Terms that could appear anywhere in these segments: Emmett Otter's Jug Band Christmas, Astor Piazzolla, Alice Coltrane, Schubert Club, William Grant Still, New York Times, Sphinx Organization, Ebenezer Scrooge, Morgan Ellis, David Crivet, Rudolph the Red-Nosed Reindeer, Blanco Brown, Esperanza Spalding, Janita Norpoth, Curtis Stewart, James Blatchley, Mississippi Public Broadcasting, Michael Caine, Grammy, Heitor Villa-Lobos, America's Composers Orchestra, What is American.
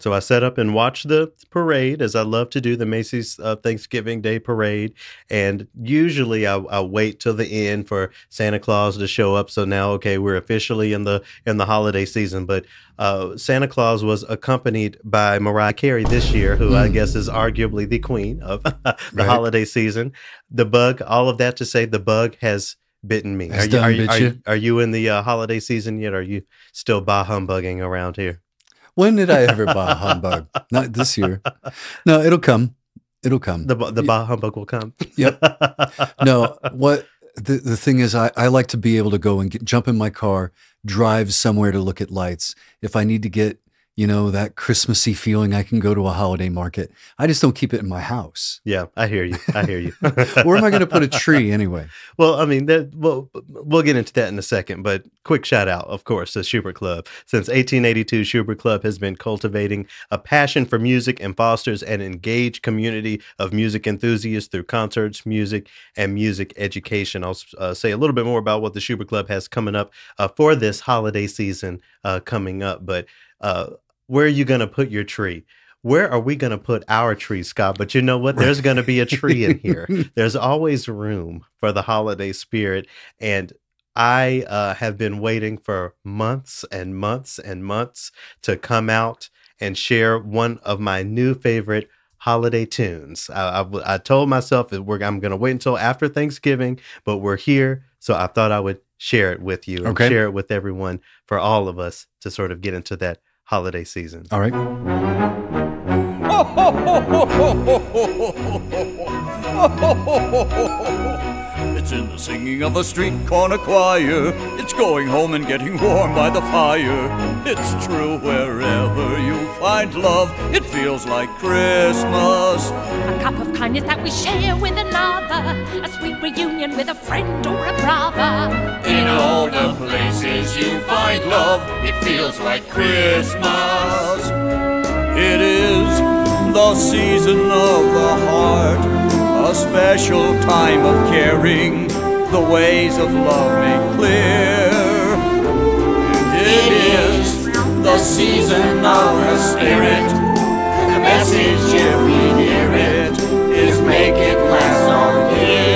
So I sat up and watched the parade, as I love to do, the Macy's Thanksgiving Day Parade. And usually I wait till the end for Santa Claus to show up. So now, okay, we're officially in the holiday season. But Santa Claus was accompanied by Mariah Carey this year, who I guess is arguably the queen of the holiday season. The bug, all of that to say, the bug has bitten me. Are you in the holiday season yet? Or are you still bah humbugging around here? When did I ever bah humbug? Not this year. No, it'll come. It'll come. The bah humbug will come. Yep. No, what the thing is, I like to be able to go and jump in my car, drive somewhere to look at lights. If I need to get, you know, that Christmassy feeling, I can go to a holiday market. I just don't keep it in my house. Yeah, I hear you. I hear you. Where am I going to put a tree anyway? Well, I mean, we'll get into that in a second, but quick shout out, of course, to Schubert Club. Since 1882, Schubert Club has been cultivating a passion for music and fosters an engaged community of music enthusiasts through concerts, music, and music education. I'll say a little bit more about what the Schubert Club has coming up for this holiday season coming up. But where are you going to put your tree? Where are we going to put our tree, Scott? But you know what? There's going to be a tree in here. There's always room for the holiday spirit. And I have been waiting for months and months and months to come out and share one of my new favorite holiday tunes. I told myself that I'm going to wait until after Thanksgiving, but we're here. So I thought I would share it with you and share it with everyone, for all of us to sort of get into that holiday season. All right. Oh, ho, ho, ho, ho, ho, ho, ho, ho. It's in the singing of a street corner choir. It's going home and getting warm by the fire. It's true wherever you find love, it feels like Christmas. A cup of kindness that we share with another, a sweet reunion with a friend or a brother. In all the places you find love, it feels like Christmas. It is the season of the heart, a special time of caring, the ways of love made clear. It is the season of the spirit, the message if we hear it is make it last all year.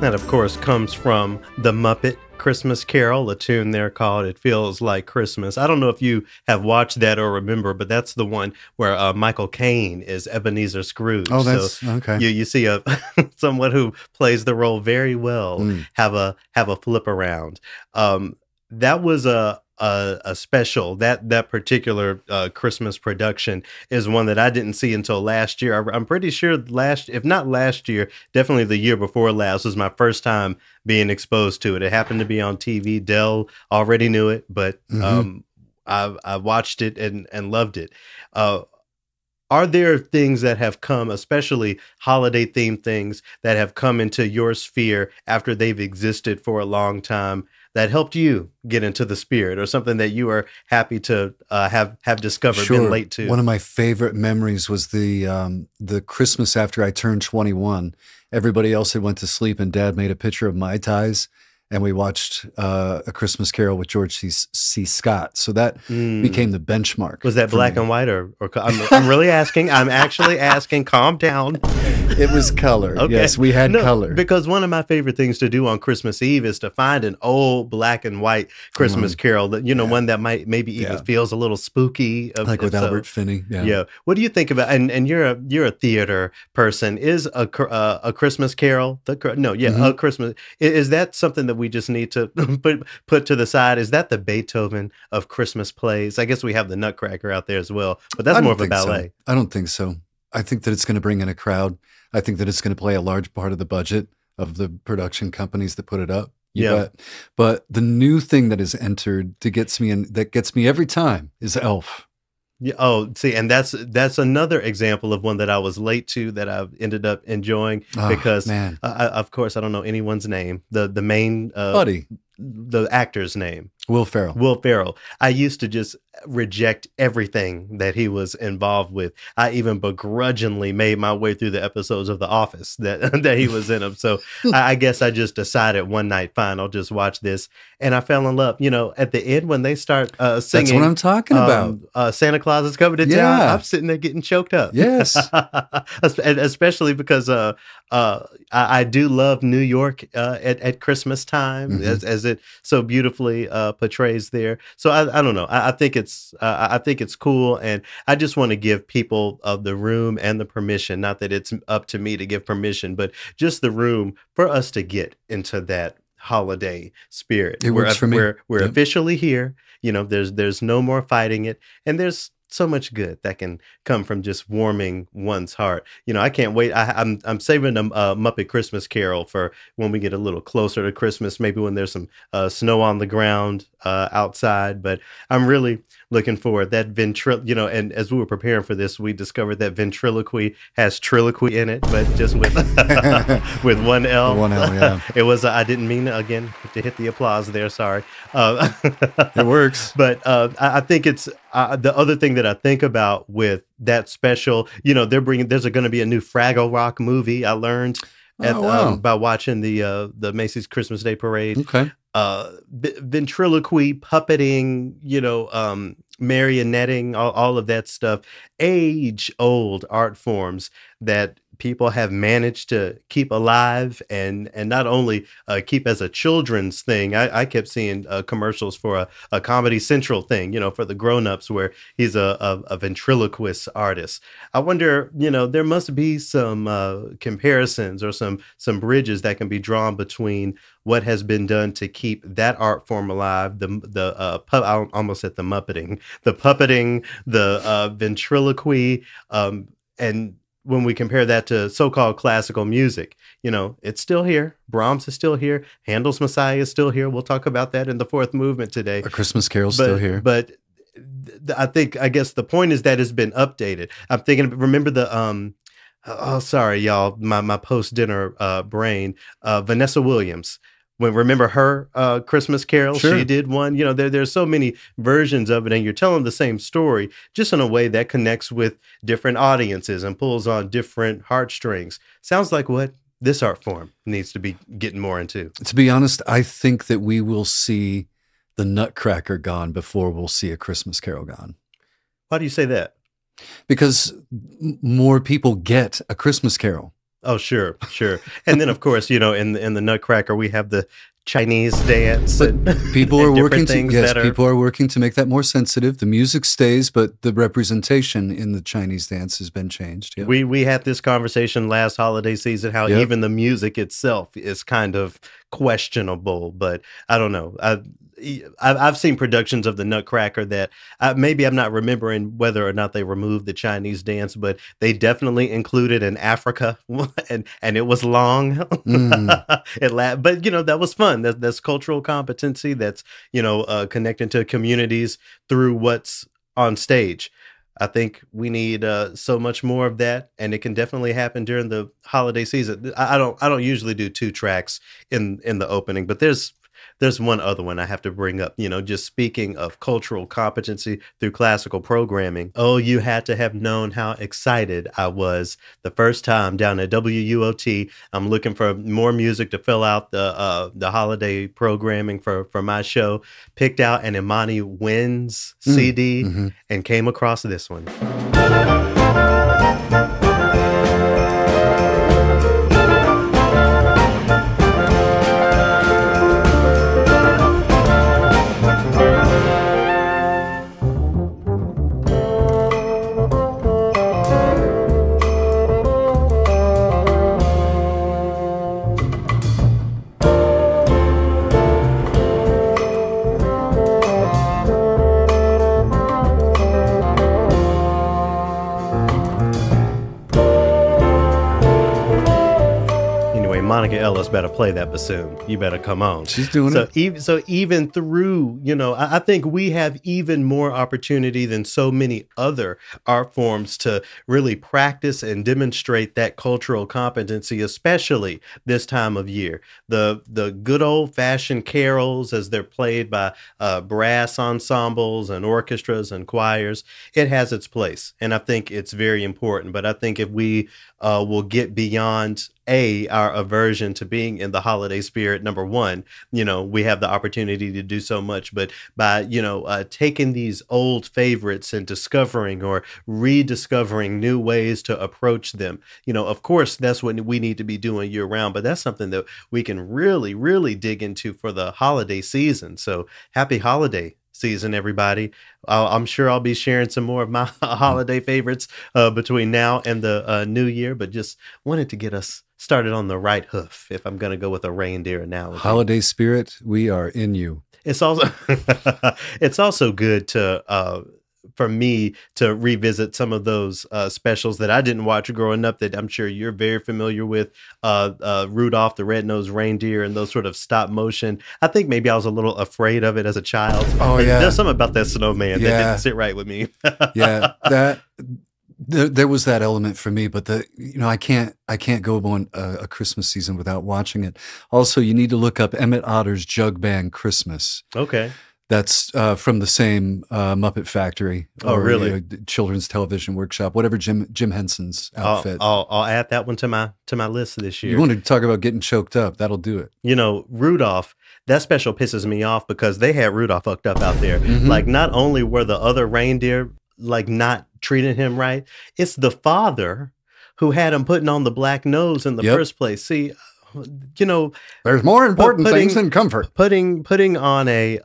That, of course, comes from the Muppet Christmas Carol, a tune there called It Feels Like Christmas. I don't know if you have watched that or remember, but that's the one where Michael Caine is Ebenezer Scrooge. Oh, that's so, okay. You see a someone who plays the role very well have a flip around. That was a special. That particular Christmas production is one that I didn't see until last year. I'm pretty sure if not last year, definitely the year before last was my first time being exposed to it. It happened to be on TV. Dell already knew it, but I watched it and loved it. Are there things that have come, especially holiday themed things, that have come into your sphere after they've existed for a long time that helped you get into the spirit, or something that you are happy to have discovered, been late to? One of my favorite memories was the Christmas after I turned 21. Everybody else had went to sleep, and Dad made a picture of my ties, and we watched A Christmas Carol with George C. Scott. So that became the benchmark. Was that black and white, or I'm really asking? I'm actually asking. Calm down. It was color. Okay. Yes, we had color. Because one of my favorite things to do on Christmas Eve is to find an old black and white Christmas Carol, that, you know, one that might even feels a little spooky. Like with Albert Finney. Yeah. What do you think about, and you're a theater person, is a Christmas Carol, A Christmas, is that something that we just need to put to the side? Is that the Beethoven of Christmas plays? I guess we have the Nutcracker out there as well, but that's more of a ballet. So. I don't think so. I think that it's going to bring in a crowd. I think that it's going to play a large part of the budget of the production companies that put it up. Yeah. But the new thing that has entered that gets me every time is Elf. Yeah. Oh, see, and that's another example of one that I was late to that I've ended up enjoying because, of course, I don't know anyone's name. The main, the actor's name. Will Ferrell. Will Ferrell. I used to just reject everything that he was involved with. I even begrudgingly made my way through the episodes of The Office that he was in them. So I guess I just decided one night, fine, I'll just watch this. And I fell in love. You know, at the end when they start singing. That's what I'm talking about. Santa Claus is coming to town. I'm sitting there getting choked up. Yes. Especially because I do love New York at Christmas time, mm-hmm. as it so beautifully portrays there. So I don't know. I think it's cool, and I just want to give people of the room and the permission, not that it's up to me to give permission, but just the room for us to get into that holiday spirit. It works for me. We're yep. officially here. You know, there's no more fighting it, and there's so much good that can come from just warming one's heart. You know, I can't wait. I'm saving a Muppet Christmas Carol for when we get a little closer to Christmas, maybe when there's some snow on the ground outside. But I'm really looking forward. That you know, and as we were preparing for this, we discovered that ventriloquy has triloquy in it, but just with with one L. One L, yeah. It was. I didn't mean again to hit the applause there. Sorry. It works. But I think it's. The other thing that I think about with that special, you know, there's going to be a new Fraggle Rock movie. I learned by watching the Macy's Christmas Day Parade. Okay. Ventriloquy, puppeting, you know, marionetting, all of that stuff, age-old art forms that people have managed to keep alive and not only keep as a children's thing. I kept seeing commercials for a Comedy Central thing, you know, for the grown-ups where he's a ventriloquist artist. I wonder, you know, there must be some comparisons or some bridges that can be drawn between what has been done to keep that art form alive, I almost said the muppeting, the puppeting, the ventriloquy, and when we compare that to so-called classical music, you know, it's still here. Brahms is still here. Handel's Messiah is still here. We'll talk about that in the fourth movement today. A Christmas Carol's still here. But I guess the point is that it's been updated. I'm thinking, remember the, oh, sorry, y'all, my post-dinner brain, Vanessa Williams. Remember her Christmas Carol? Sure. She did one. You know, there's so many versions of it, and you're telling the same story just in a way that connects with different audiences and pulls on different heartstrings. Sounds like what this art form needs to be getting more into. To be honest, I think that we will see the Nutcracker gone before we'll see a Christmas Carol gone. Why do you say that? Because more people get a Christmas Carol. Oh, sure, sure. And then, of course, you know, in the Nutcracker, we have the Chinese dance. People are working to make that more sensitive. The music stays, but the representation in the Chinese dance has been changed. Yep. We had this conversation last holiday season, how even the music itself is kind of questionable, but I don't know. I've seen productions of the Nutcracker that maybe I'm not remembering whether or not they removed the Chinese dance, but they definitely included an Africa and it was long. But you know, that was fun. That's cultural competency. That's, you know, connecting to communities through what's on stage. I think we need so much more of that, and it can definitely happen during the holiday season. I don't usually do two tracks in the opening, but there's one other one I have to bring up, you know, just speaking of cultural competency through classical programming. Oh, you had to have known how excited I was the first time down at WUOT. I'm looking for more music to fill out the holiday programming for my show. Picked out an Imani Wins CD and came across this one. Morgan Ellis better play that bassoon. You better come on. She's doing so it. Even through, you know, I think we have even more opportunity than so many other art forms to really practice and demonstrate that cultural competency, especially this time of year. The good old fashioned carols as they're played by brass ensembles and orchestras and choirs, it has its place. And I think it's very important. But I think if we will get beyond our aversion to being in the holiday spirit, number one, you know, we have the opportunity to do so much, but by, you know, taking these old favorites and discovering or rediscovering new ways to approach them, you know, of course, that's what we need to be doing year round, but that's something that we can really, really dig into for the holiday season. So happy holiday season, everybody. I'm sure I'll be sharing some more of my holiday favorites between now and the new year, but just wanted to get us started on the right hoof, if I'm going to go with a reindeer analogy. Holiday spirit, we are in you. It's also, it's also good to, for me to revisit some of those specials that I didn't watch growing up that I'm sure you're very familiar with, Rudolph the Red-Nosed Reindeer and those sort of stop motion. I think maybe I was a little afraid of it as a child. Oh yeah. There's something about that snowman that didn't sit right with me. Yeah. There was that element for me, but you know, I can't go on a Christmas season without watching it. Also, you need to look up Emmett Otter's Jug Band Christmas. Okay. That's from the same Muppet Factory. Oh, or, really? You know, Children's Television Workshop, whatever Jim Henson's outfit. I'll add that one to my list this year. You wanted to talk about getting choked up. That'll do it. You know, Rudolph, that special pisses me off because they had Rudolph fucked up out there. Mm-hmm. Like, not only were the other reindeer, like, not treating him right, it's the father who had him putting on the black nose in the first place. See, you know, there's more important things than comfort. Putting on a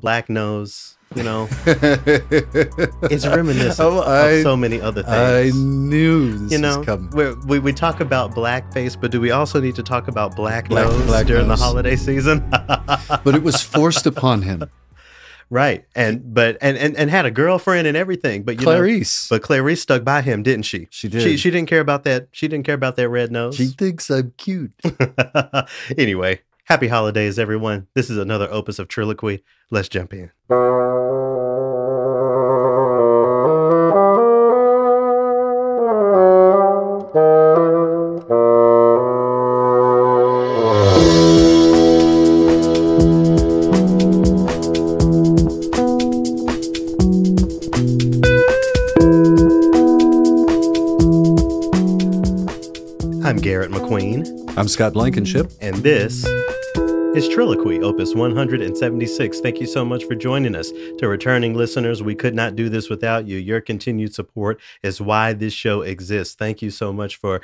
black nose, you know, it's reminiscent of so many other things. I knew this was coming. We talk about blackface, but do we also need to talk about black nose during the holiday season? But it was forced upon him. Right. And had a girlfriend and everything. But Clarice stuck by him, didn't she? She did. She didn't care about that. She didn't care about that red nose. She thinks I'm cute. Anyway, happy holidays, everyone. This is another opus of Triloquy. Let's jump in. I'm Scott Blankenship, and this is Triloquy, Opus 176. Thank you so much for joining us. To returning listeners, we could not do this without you. Your continued support is why this show exists. Thank you so much for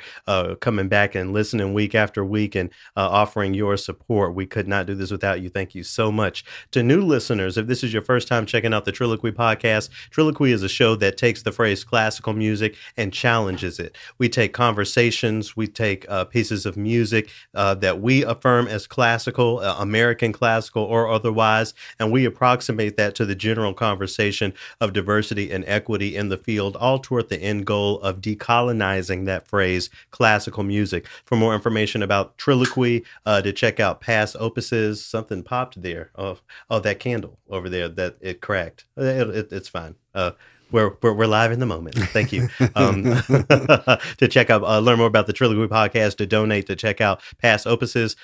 coming back and listening week after week and offering your support. We could not do this without you. Thank you so much. To new listeners, if this is your first time checking out the Triloquy podcast, Triloquy is a show that takes the phrase classical music and challenges it. We take conversations, we take pieces of music that we affirm as classical, American classical or otherwise, and we approximate that to the general conversation of diversity and equity in the field, all toward the end goal of decolonizing that phrase, classical music. For more information about Triloquy, to check out past opuses, something popped there. Oh, that candle over there, that it cracked. It's fine. We're live in the moment. Thank you. To check out, learn more about the Triloquy podcast, to donate, to check out past opuses,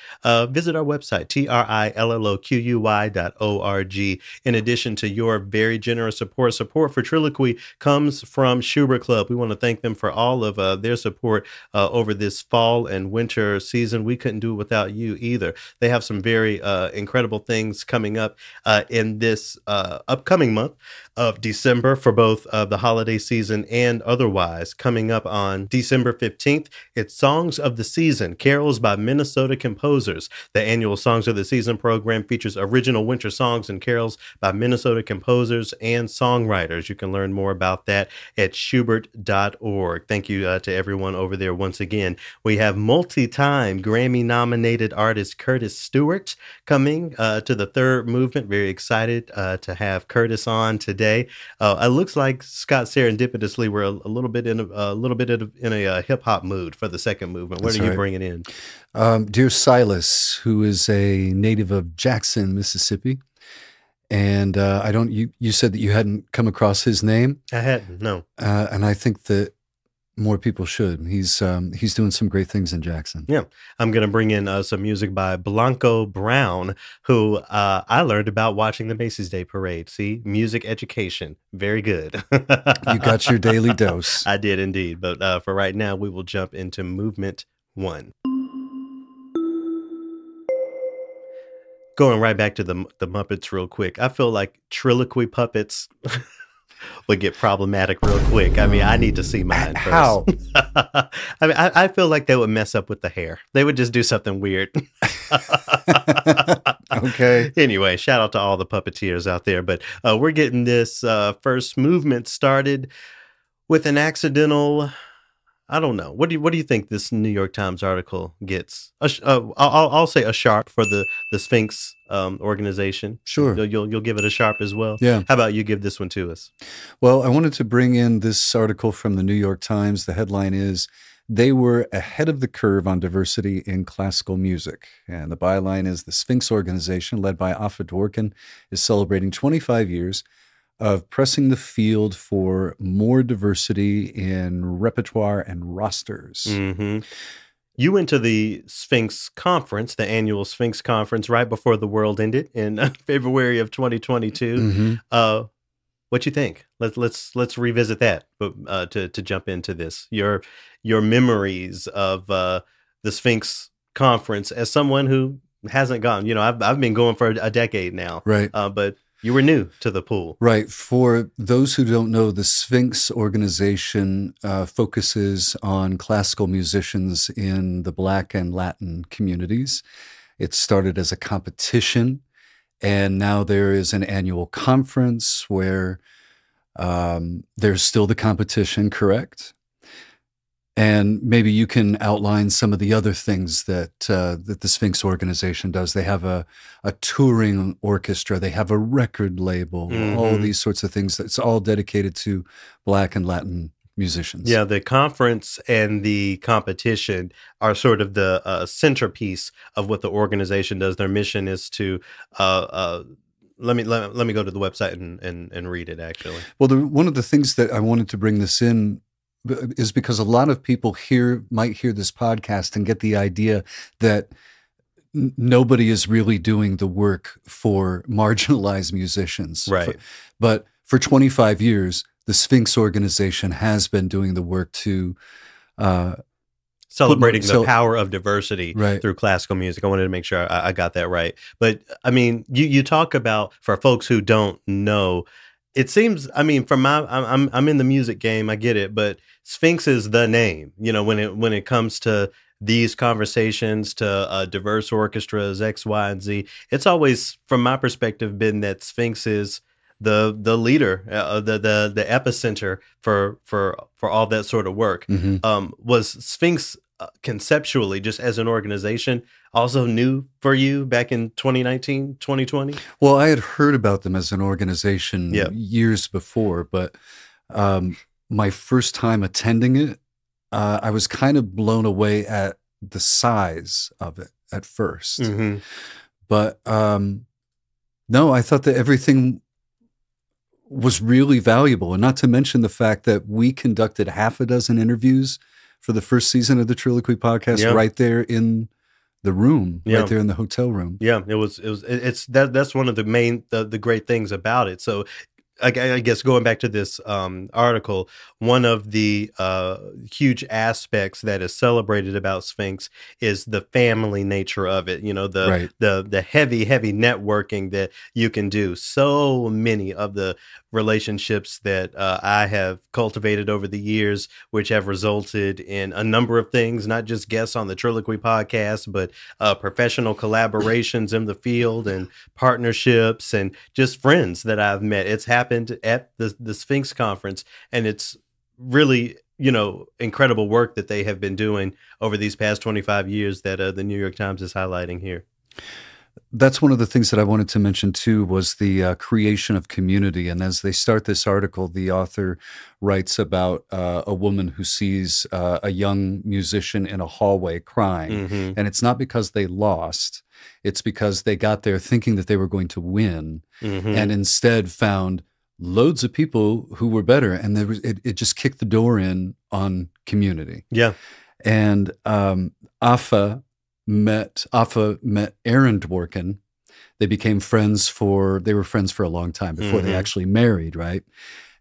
visit our website, trilloquy.org. In addition to your very generous support for Triloquy comes from Schubert Club. We want to thank them for all of their support over this fall and winter season. We couldn't do it without you either. They have some very incredible things coming up in this upcoming month of December for both of the holiday season and otherwise. Coming up on December 15th, it's Songs of the Season, Carols by Minnesota Composers. The annual Songs of the Season program features original winter songs and carols by Minnesota composers and songwriters. You can learn more about that at Schubert.org. Thank you to everyone over there once again. We have multi-time Grammy-nominated artist Curtis Stewart coming to the third movement. Very excited to have Curtis on today. It looks like Scott serendipitously we're a little bit in a hip hop mood for the second movement. What are you bringing in? Dear Silas, who is a native of Jackson, Mississippi, and I don't. You said that you hadn't come across his name. I hadn't. No. And I think that more people should. He's doing some great things in Jackson. Yeah. I'm going to bring in some music by Blanco Brown, who I learned about watching the Macy's Day Parade. See, music education. Very good. You got your daily dose. I did indeed. But for right now, we will jump into movement one. Going right back to the Muppets real quick. I feel like Triloquy puppets... would get problematic real quick. I mean, I need to see mine first. How? I mean, I feel like they would mess up with the hair. They would just do something weird. Okay. Anyway, shout out to all the puppeteers out there. But we're getting this first movement started with an accidental... I don't know. What do you think this New York Times article gets? I'll say a sharp for the Sphinx organization. Sure. You'll give it a sharp as well. Yeah. How about you give this one to us? Well, I wanted to bring in this article from the New York Times. The headline is, "They were ahead of the curve on diversity in classical music." And the byline is, "The Sphinx Organization, led by Afa Dworkin, is celebrating 25 years of pressing the field for more diversity in repertoire and rosters." Mm-hmm. You went to the Sphinx Conference, the annual Sphinx Conference, right before the world ended in February of 2022. Mm-hmm. What you think? Let's revisit that, but to jump into this, your memories of the Sphinx Conference as someone who hasn't gone. You know, I've been going for a decade now, right? But you were new to the pool. Right. For those who don't know, the Sphinx organization focuses on classical musicians in the Black and Latin communities. It started as a competition, and now there is an annual conference where there's still the competition, correct? And maybe you can outline some of the other things that that the Sphinx organization does. They have a touring orchestra. They have a record label. Mm-hmm. All these sorts of things. It's all dedicated to Black and Latin musicians. Yeah, the conference and the competition are sort of the centerpiece of what the organization does. Their mission is to let me go to the website and read it actually. Well, one of the things that I wanted to bring this in is because a lot of people might hear this podcast and get the idea that nobody is really doing the work for marginalized musicians. Right. But for 25 years, the Sphinx organization has been doing the work to... celebrating the power of diversity through classical music. I wanted to make sure I got that right. But, I mean, you talk about, for folks who don't know... It seems, I mean, from my, I'm in the music game, I get it, but Sphinx is the name, you know, when it comes to these conversations, to diverse orchestras, X, Y, and Z. It's always, from my perspective, been that Sphinx is the leader, the epicenter for all that sort of work. Mm-hmm. Was Sphinx conceptually, just as an organization, also new for you back in 2019, 2020? Well, I had heard about them as an organization years before, but my first time attending it, I was kind of blown away at the size of it at first. Mm-hmm. But no, I thought that everything was really valuable, and not to mention the fact that we conducted half a dozen interviews for the first season of the Triloquy podcast, right there in the room, right there in the hotel room. Yeah, that's one of the main, the great things about it. So I guess going back to this article, one of the huge aspects that is celebrated about Sphinx is the family nature of it. You know, the heavy networking that you can do. So many of the relationships that I have cultivated over the years, which have resulted in a number of things, not just guests on the Triloquy podcast, but professional collaborations in the field and partnerships and just friends that I've met. It's happened at the Sphinx Conference, and it's really, you know, incredible work that they have been doing over these past 25 years that the New York Times is highlighting here. That's one of the things that I wanted to mention too, was the creation of community. And as they start this article, the author writes about a woman who sees a young musician in a hallway crying. Mm-hmm. And it's not because they lost, it's because they got there thinking that they were going to win, mm-hmm. and instead found loads of people who were better. And there was, it just kicked the door in on community. Yeah. And Afa met Aaron Dworkin. They became friends for, they were friends for a long time before mm-hmm. they actually married, right?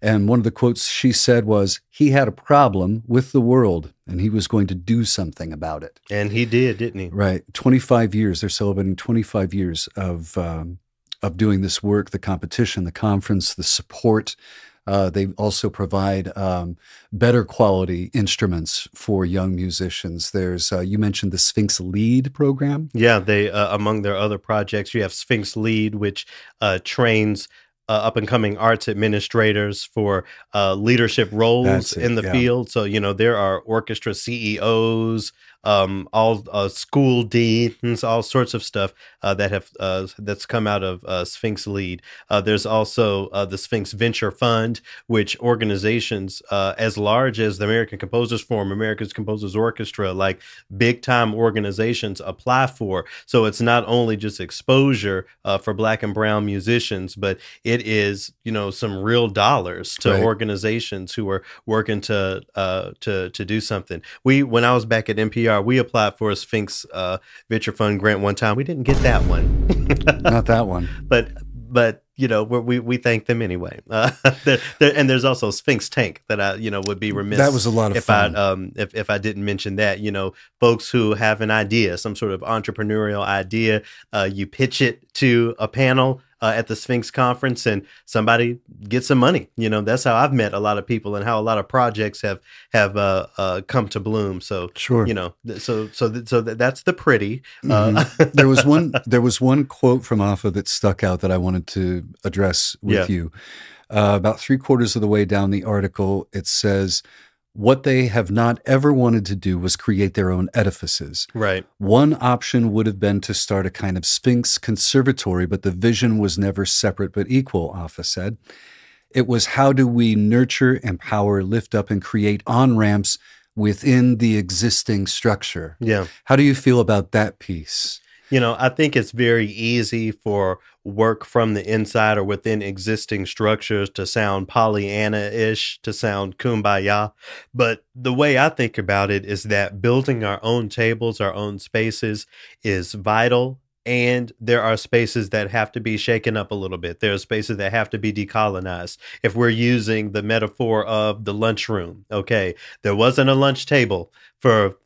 And one of the quotes she said was, he had a problem with the world and he was going to do something about it. And he did, didn't he? Right. 25 years, they're celebrating 25 years of doing this work, the competition, the conference, the support. They also provide better quality instruments for young musicians. There's, you mentioned the Sphinx Lead program. Yeah, they among their other projects, you have Sphinx Lead, which trains up-and-coming arts administrators for leadership roles in the field. So, you know, there are orchestra CEOs, all school deans, all sorts of stuff that's come out of Sphinx Lead. There's also the Sphinx Venture Fund, which organizations as large as the American Composers Forum, America's Composers Orchestra, like big-time organizations apply for. So it's not only just exposure for Black and Brown musicians, but it is, you know, some real dollars to organizations who are working to do something. When I was back at NPR, we applied for a Sphinx Venture Fund grant one time. We didn't get that one. Not that one. But you know, we thank them anyway. And there's also Sphinx Tank that I, you know, would be remiss. That was a lot of fun. If I didn't mention that, you know, folks who have an idea, some sort of entrepreneurial idea, you pitch it to a panel at the Sphinx conference and somebody gets some money. You know, that's how I've met a lot of people and how a lot of projects have come to bloom. So, sure. You know, so that's the pretty. Mm-hmm. There was one quote from Afa that stuck out that I wanted to address with you. About three-quarters of the way down the article, it says, what they have not ever wanted to do was create their own edifices. Right. One option would have been to start a kind of Sphinx conservatory, but the vision was never separate but equal, Afa said. It was, how do we nurture, empower, lift up, and create on-ramps within the existing structure? Yeah. How do you feel about that piece? You know, I think it's very easy for work from the inside or within existing structures to sound Pollyanna-ish, to sound kumbaya. But the way I think about it is that building our own tables, our own spaces is vital. And there are spaces that have to be shaken up a little bit. There are spaces that have to be decolonized. If we're using the metaphor of the lunchroom, okay, there wasn't a lunch table for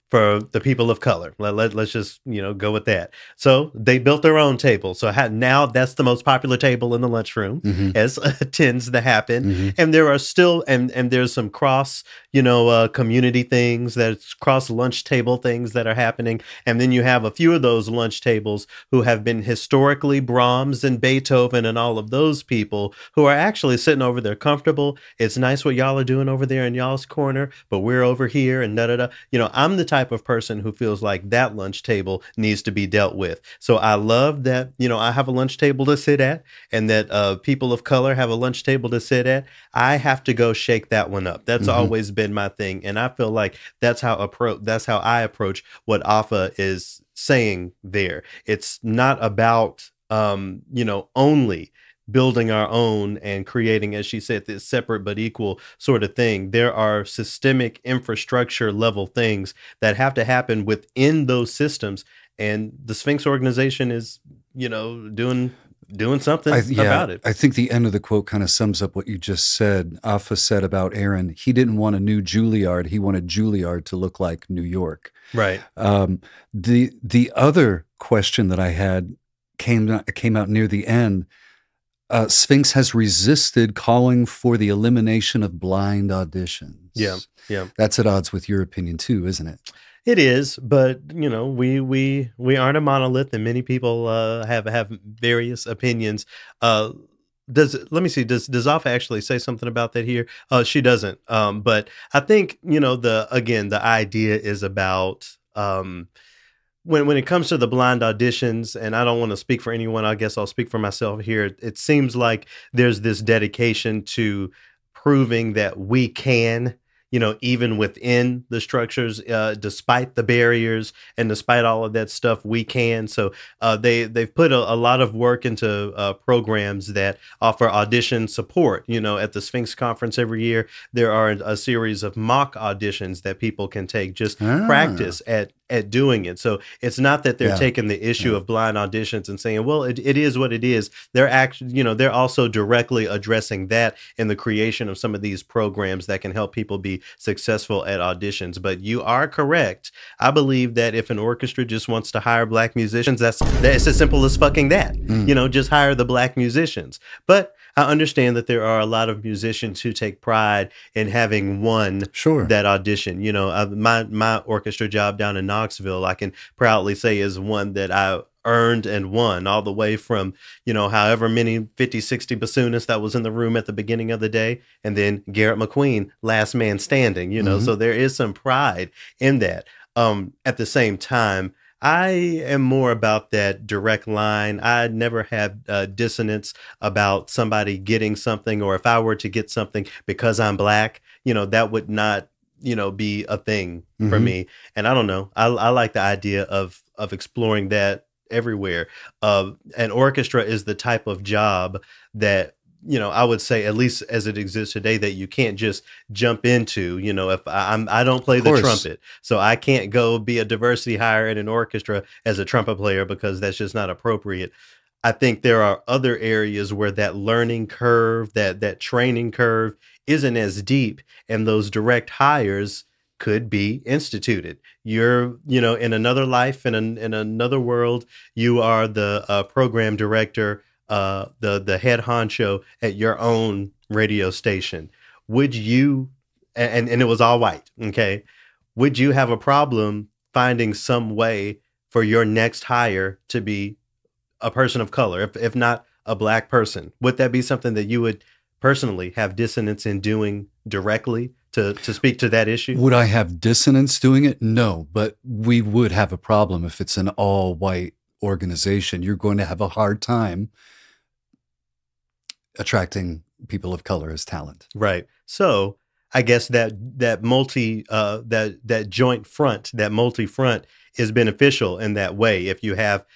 the people of color. Let's just, you know, go with that. So they built their own table. So now that's the most popular table in the lunchroom, mm-hmm. as tends to happen. Mm-hmm. And there are still, and there's some cross, you know, community things, that's cross lunch table things that are happening. And then you have a few of those lunch tables who have been historically Brahms and Beethoven and all of those people who are actually sitting over there comfortable. It's nice what y'all are doing over there in y'all's corner, but we're over here and da-da-da. You know, I'm the type of person who feels like that lunch table needs to be dealt with. So I love that, you know, I have a lunch table to sit at and that people of color have a lunch table to sit at. I have to go shake that one up. That's mm-hmm. always been my thing. And I feel like that's how I approach what Afa is saying there. It's not about, you know, only building our own and creating, as she said, this separate but equal sort of thing. There are systemic infrastructure level things that have to happen within those systems. And the Sphinx organization is, you know, doing something about it. I think the end of the quote kind of sums up what you just said. Afa said about Aaron, he didn't want a new Juilliard. He wanted Juilliard to look like New York. Right. The other question that I had came out near the end. Sphinx has resisted calling for the elimination of blind auditions. Yeah, yeah. That's at odds with your opinion too, isn't it? It is, but you know, we aren't a monolith, and many people have various opinions. Does Afa actually say something about that here? She doesn't. But I think, you know, the idea is about when it comes to the blind auditions, and I don't want to speak for anyone, I guess I'll speak for myself here. It seems like there's this dedication to proving that we can, you know, even within the structures, despite the barriers and despite all of that stuff, we can. So they've put a lot of work into programs that offer audition support. You know, at the Sphinx Conference every year, there are a series of mock auditions that people can take, just practice at doing it. So it's not that they're taking the issue of blind auditions and saying, well, it is what it is. They're actually, you know, they're also directly addressing that in the creation of some of these programs that can help people be successful at auditions. But you are correct. I believe that if an orchestra just wants to hire black musicians, that's as simple as fucking that. You know, just hire the black musicians. But I understand that there are a lot of musicians who take pride in having won that audition. You know, my orchestra job down in Knoxville, I can proudly say, is one that I earned and won, all the way from, you know, however many 50, 60 bassoonists that was in the room at the beginning of the day. And then Garrett McQueen, last man standing, you know, so there is some pride in that. At the same time, I am more about that direct line. I never have dissonance about somebody getting something, or if I were to get something because I'm black, you know, that would not, you know, be a thing for me. And I don't know. I like the idea of exploring that everywhere. An orchestra is the type of job that, you know, I would say, at least as it exists today, that you can't just jump into. You know, if I don't play the trumpet, so I can't go be a diversity hire in an orchestra as a trumpet player, because that's just not appropriate. I think there are other areas where that learning curve, that training curve isn't as deep, and those direct hires could be instituted. You're, you know, in another life, in another world, you are the program director, the head honcho at your own radio station. Would you, and it was all white, okay, would you have a problem finding some way for your next hire to be a person of color, if not a black person? Would that be something that you would personally have dissonance in doing directly to speak to that issue? Would I have dissonance doing it? No, but we would have a problem if it's an all-white organization. You're going to have a hard time attracting people of color as talent. Right. So I guess that multi that joint front, that multi-front, is beneficial in that way. If you have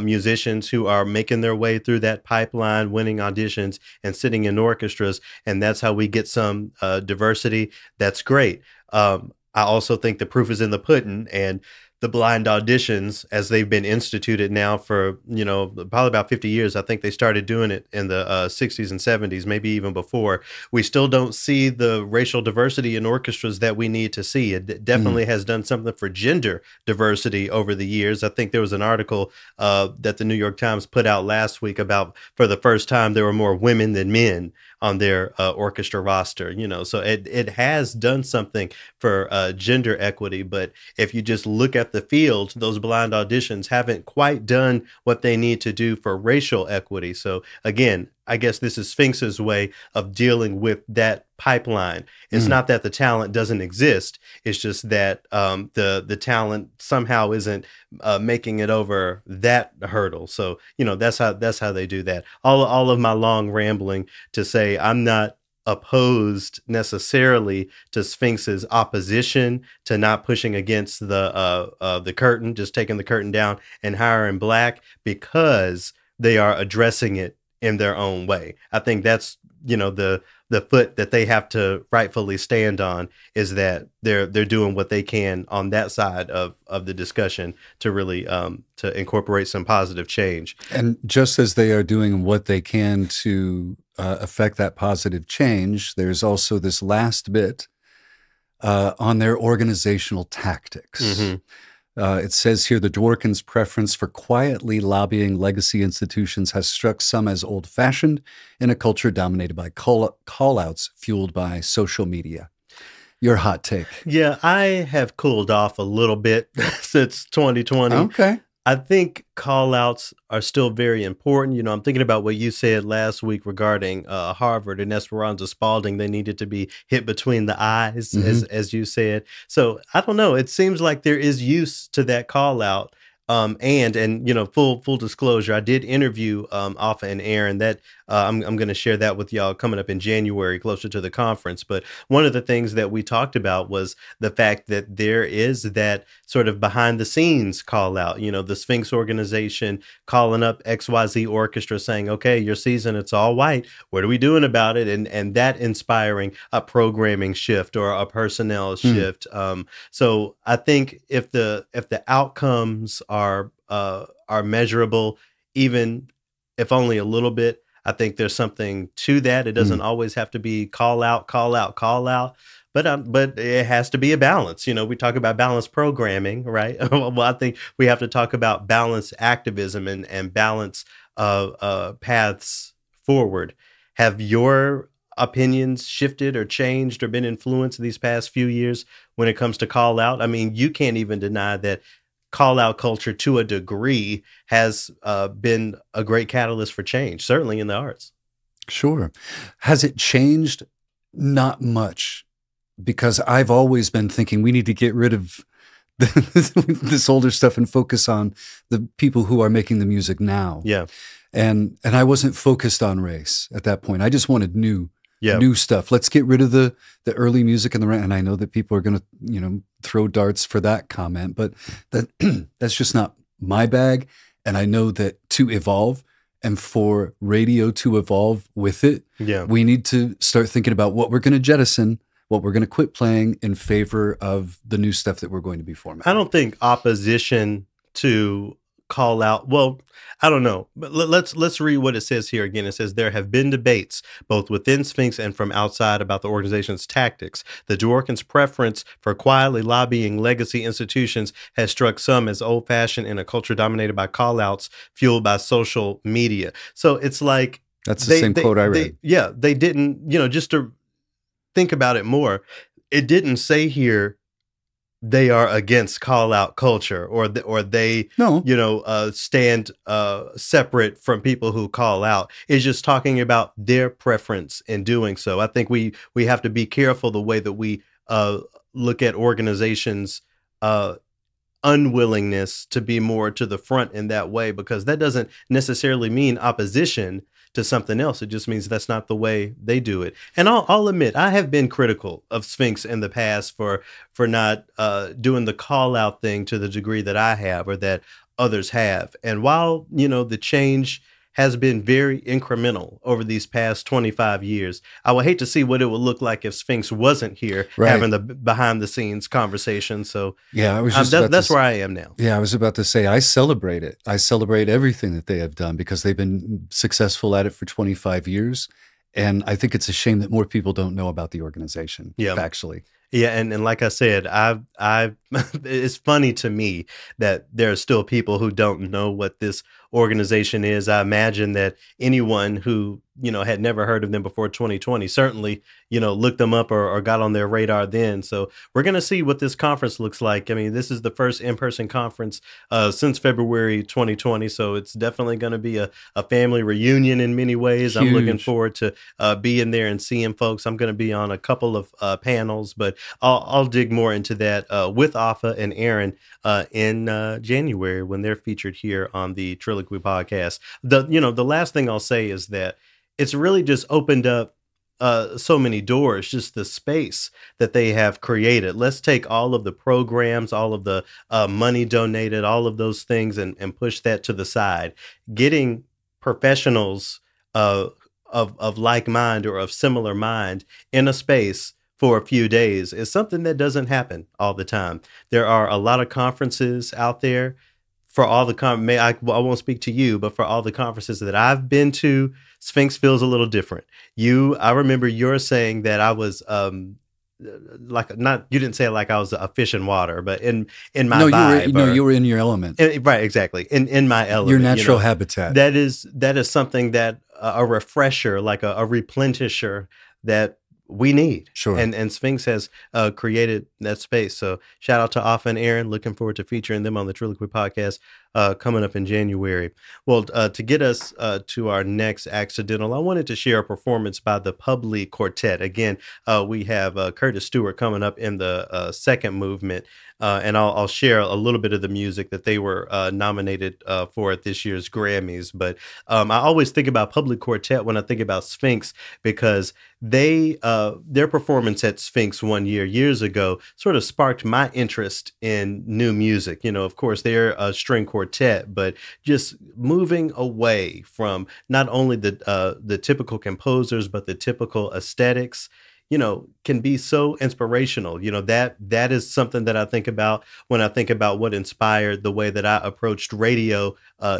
musicians who are making their way through that pipeline, winning auditions and sitting in orchestras, and that's how we get some diversity, that's great. I also think the proof is in the pudding, and the blind auditions, as they've been instituted now for, you know, probably about 50 years. I think they started doing it in the 60s and 70s, maybe even before. We still don't see the racial diversity in orchestras that we need to see. It definitely has done something for gender diversity over the years. I think there was an article that the New York Times put out last week about, for the first time, there were more women than men on their orchestra roster, you know, so it has done something for gender equity. But if you just look at the field, those blind auditions haven't quite done what they need to do for racial equity. So again, I guess this is Sphinx's way of dealing with that pipeline. It's not that the talent doesn't exist. It's just that the talent somehow isn't making it over that hurdle. So, you know, that's how they do that. All of my long rambling to say I'm not opposed necessarily to Sphinx's opposition to not pushing against the curtain, just taking the curtain down and hiring black, because they are addressing it in their own way. I think that's, you know, the foot that they have to rightfully stand on, is that they're doing what they can on that side of the discussion to really to incorporate some positive change. And just as they are doing what they can to affect that positive change, there's also this last bit on their organizational tactics. It says here, the Dworkins' preference for quietly lobbying legacy institutions has struck some as old-fashioned in a culture dominated by call-outs fueled by social media. Your hot take. Yeah, I have cooled off a little bit since 2020. Okay. I think call-outs are still very important. You know, I'm thinking about what you said last week regarding Harvard and Esperanza Spalding. They needed to be hit between the eyes, as you said. So I don't know. It seems like there is use to that call-out. And you know, full disclosure, I did interview Afa and Aaron. That I'm going to share that with y'all coming up in January, closer to the conference. But one of the things that we talked about was the fact that there is that sort of behind the scenes call out. You know, the Sphinx Organization calling up XYZ Orchestra, saying, "Okay, your season, it's all white. What are we doing about it?" And that inspiring a programming shift or a personnel shift. So I think if the outcomes are measurable, even if only a little bit, I think there's something to that. It doesn't always have to be call out, but it has to be a balance. You know, we talk about balanced programming, right? Well, I think we have to talk about balanced activism and balanced paths forward. Have your opinions shifted or changed or been influenced these past few years when it comes to call out? I mean, you can't even deny that call out culture to a degree has been a great catalyst for change, certainly in the arts. Sure. Has it changed? Not much, because I've always been thinking we need to get rid of this older stuff and focus on the people who are making the music now. Yeah. And I wasn't focused on race at that point. I just wanted new stuff. Let's get rid of the early music and the rant. And I know that people are going to, you know, throw darts for that comment, but that's just not my bag. And I know that to evolve and for radio to evolve with it, we need to start thinking about what we're going to jettison, what we're going to quit playing in favor of the new stuff that we're going to be forming. I don't think opposition to call out, well, I don't know, but let's read what it says here again. It says, there have been debates both within Sphinx and from outside about the organization's tactics. The Dworkin's preference for quietly lobbying legacy institutions has struck some as old-fashioned in a culture dominated by call-outs fueled by social media. So it's like, that's the same quote I read. They didn't, you know, just to think about it more, it didn't say here they are against call out culture or they stand separate from people who call out. It's just talking about their preference in doing so. I think we have to be careful the way that we look at organizations' unwillingness to be more to the front in that way, because that doesn't necessarily mean opposition to something else. It just means that's not the way they do it. And I'll admit, I have been critical of Sphinx in the past for not doing the call out thing to the degree that I have or that others have. And while, you know, the change has been very incremental over these past 25 years, I would hate to see what it would look like if Sphinx wasn't here having the behind the scenes conversation. So yeah, I was just that's where I am now. Yeah, I was about to say, I celebrate it. I celebrate everything that they have done because they've been successful at it for 25 years. And I think it's a shame that more people don't know about the organization, actually. Yeah, and like I said, it's funny to me that there are still people who don't know what this organization is. I imagine that anyone who, you know, had never heard of them before 2020 certainly, you know, looked them up or got on their radar then. So we're going to see what this conference looks like. I mean, this is the first in-person conference since February 2020. So it's definitely going to be a family reunion in many ways. Huge. I'm looking forward to being there and seeing folks. I'm going to be on a couple of panels, but I'll dig more into that with Afa and Aaron in January when they're featured here on the Triloquy podcast. The last thing I'll say is that it's really just opened up so many doors, just the space that they have created. Let's take all of the programs, all of the money donated, all of those things and push that to the side. Getting professionals of like mind or of similar mind in a space for a few days is something that doesn't happen all the time. There are a lot of conferences out there. For all the I won't speak to you, but for all the conferences that I've been to, Sphinx feels a little different. I remember you're saying that I was you didn't say it like I was a fish in water, but in my vibe. You were in your element. Right, exactly. In my element. Your natural habitat. That is something that a refresher, like a replenisher that we need. Sure. And Sphinx has created that space. So shout out to Afa and Aaron. Looking forward to featuring them on the Triloquy podcast coming up in January. Well, to get us to our next accidental, I wanted to share a performance by the PUBLIQuartet. Again, we have Curtis Stewart coming up in the second movement, and I'll share a little bit of the music that they were nominated for at this year's Grammys. But I always think about PUBLIQuartet when I think about Sphinx, because they their performance at Sphinx one years ago sort of sparked my interest in new music. You know, of course, they're a string quartet, but just moving away from not only the typical composers, but the typical aesthetics, you know, can be so inspirational. You know, that is something that I think about when I think about what inspired the way that I approached radio,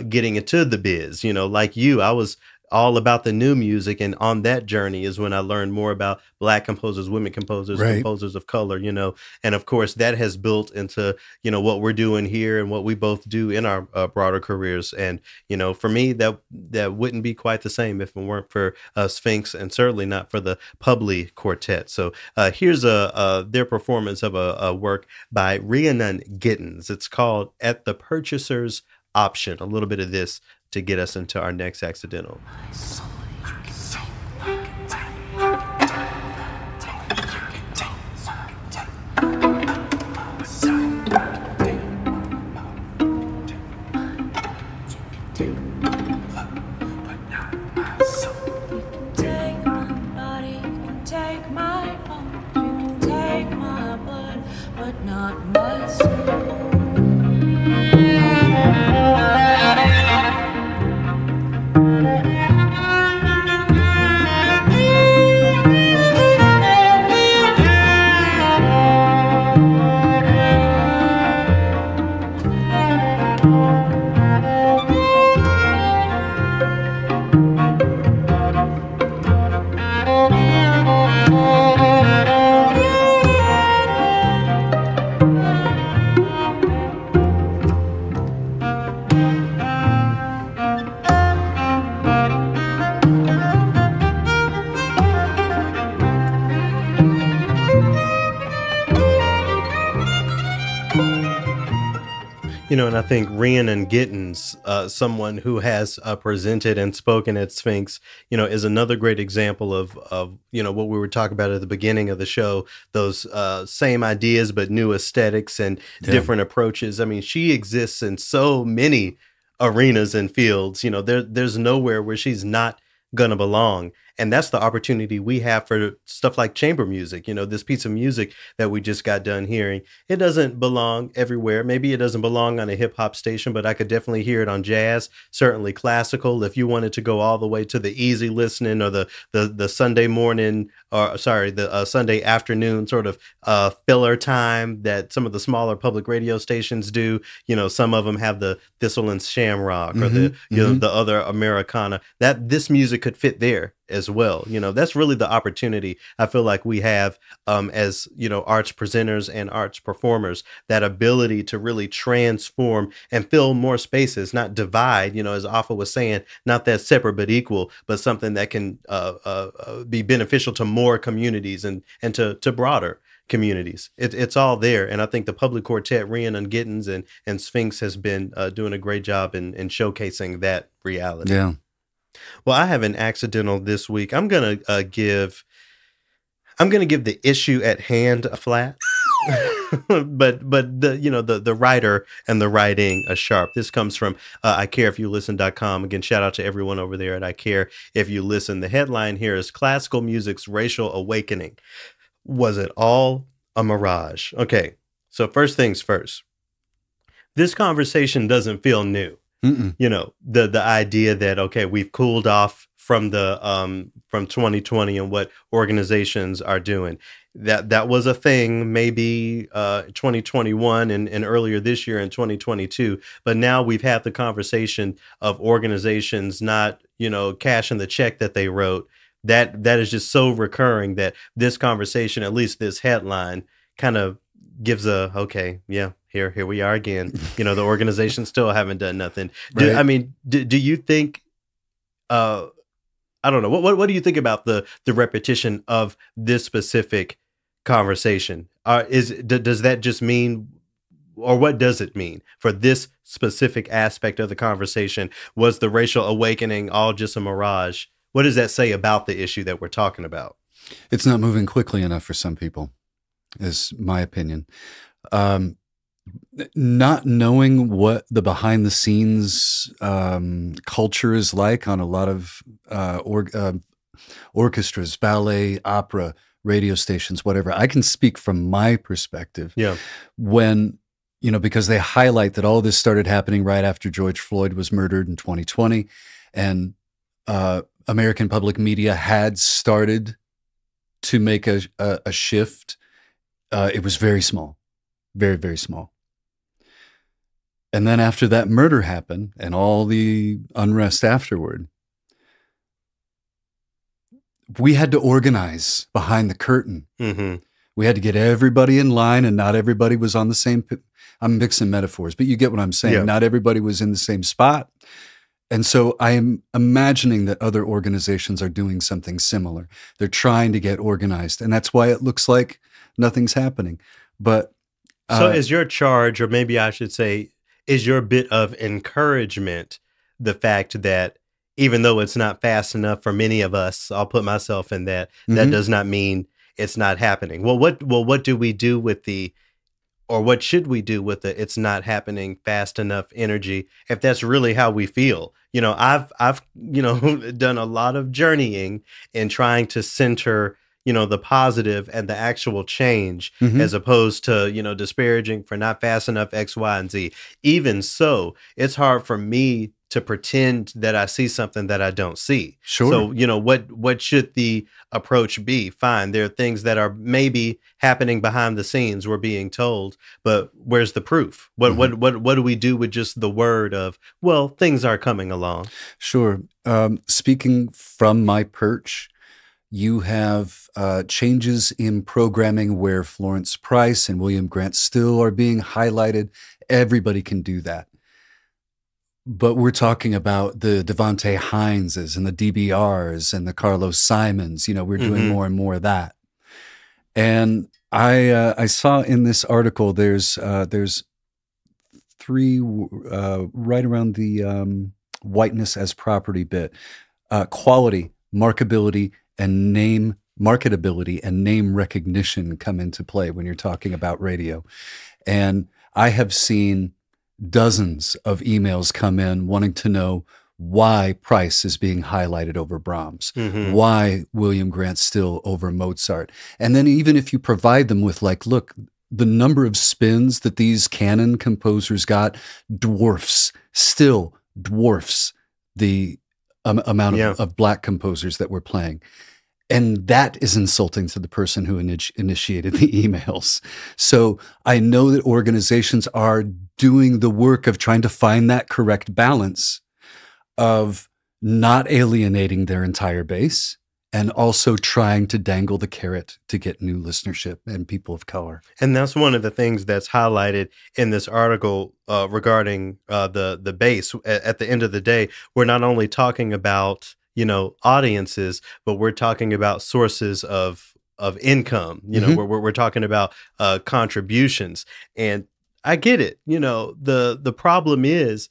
getting into the biz. You know, like you, I was all about the new music, and on that journey is when I learned more about Black composers, women composers, right, composers of color, you know, and of course that has built into, you know, what we're doing here and what we both do in our broader careers. And, you know, for me, that wouldn't be quite the same if it weren't for Sphinx, and certainly not for the PUBLIQuartet. So here's their performance of a work by Rhiannon Gittins. It's called At the Purchaser's Option. A little bit of this to get us into our next accidental. You know, and I think Rhiannon Gittins, someone who has presented and spoken at Sphinx, you know, is another great example of, you know, what we were talking about at the beginning of the show, those same ideas, but new aesthetics and different approaches. I mean, she exists in so many arenas and fields, you know, there's nowhere where she's not gonna belong. And that's the opportunity we have for stuff like chamber music. You know, this piece of music that we just got done hearing, it doesn't belong everywhere. Maybe it doesn't belong on a hip hop station, but I could definitely hear it on jazz, certainly classical. If you wanted to go all the way to the easy listening or the Sunday morning, or sorry, the Sunday afternoon sort of filler time that some of the smaller public radio stations do, you know, some of them have the Thistle and Shamrock, or the, you know, the other Americana, that this music could fit there as well. You know, that's really the opportunity I feel like we have as, you know, arts presenters and arts performers, that ability to really transform and fill more spaces, not divide, you know, as Afa was saying, not that separate but equal, but something that can be beneficial to more communities and to broader communities. It's all there. And I think the PUBLIQuartet, Rhiannon Gittins and Sphinx has been doing a great job in showcasing that reality. Yeah. Well, I have an accidental this week. I'm gonna give the issue at hand a flat, but the, you know, the writer and the writing a sharp. This comes from ICareIfYouListen.com. Again, shout out to everyone over there at I Care If You Listen. The headline here is "Classical Music's Racial Awakening. Was it all a mirage?" Okay, so first things first. This conversation doesn't feel new. You know, the idea that, okay, we've cooled off from the from 2020 and what organizations are doing. That was a thing maybe 2021 and earlier this year in 2022. But now we've had the conversation of organizations not, you know, cashing the check that they wrote. That is just so recurring that this conversation, at least this headline, kind of gives a, okay, yeah, here we are again. You know, the organization still haven't done nothing. Right. I mean, do you think, I don't know, what do you think about the repetition of this specific conversation? Does that just mean or what does it mean for this specific aspect of the conversation? Was the racial awakening all just a mirage? What does that say about the issue that we're talking about? It's not moving quickly enough for some people, is my opinion. Not knowing what the behind the scenes culture is like on a lot of orchestras, ballet, opera, radio stations, whatever. I can speak from my perspective. Yeah. When, you know, because they highlight that all this started happening right after George Floyd was murdered in 2020, and American public media had started to make a shift. It was very small, very, very small. And then after that murder happened and all the unrest afterward, we had to organize behind the curtain. Mm-hmm. We had to get everybody in line, and not everybody was on the same, I'm mixing metaphors, but you get what I'm saying. Yeah. Not everybody was in the same spot. And so I am imagining that other organizations are doing something similar. They're trying to get organized, and that's why it looks like nothing's happening. But so is your charge, or maybe I should say, is your bit of encouragement the fact that even though it's not fast enough for many of us, I'll put myself in that, that mm-hmm. does not mean it's not happening. Well, what do we do with the, or what should we do with the it's not happening fast enough energy, if that's really how we feel? You know, I've you know, done a lot of journeying in trying to center, you know, the positive and the actual change, mm-hmm. as opposed to, you know, disparaging for not fast enough X, Y, and Z. Even so, it's hard for me to pretend that I see something that I don't see. Sure. So, you know, what should the approach be? Fine, there are things that are maybe happening behind the scenes, we're being told, but where's the proof? What do we do with just the word of, well, things are coming along? Sure. Speaking from my perch, you have changes in programming where Florence Price and William Grant Still are being highlighted. Everybody can do that. But we're talking about the Devontae Hineses and the DBRs and the Carlos Simons. You know, we're doing mm-hmm. more and more of that. And I saw in this article, there's three, right around the whiteness as property bit, quality, markability, and name, marketability and name recognition come into play when you're talking about radio. And I have seen dozens of emails come in wanting to know why Price is being highlighted over Brahms, mm-hmm. why William Grant Still over Mozart. And then even if you provide them with, like, look, the number of spins that these canon composers got still dwarfs the amount yeah. of Black composers that were playing. And that is insulting to the person who initiated the emails. So I know that organizations are doing the work of trying to find that correct balance of not alienating their entire base and also trying to dangle the carrot to get new listenership and people of color. And that's one of the things that's highlighted in this article regarding the base. At the end of the day, we're not only talking about, you know, audiences, but we're talking about sources of income. You know, mm-hmm. we're talking about contributions. And I get it. You know, the problem is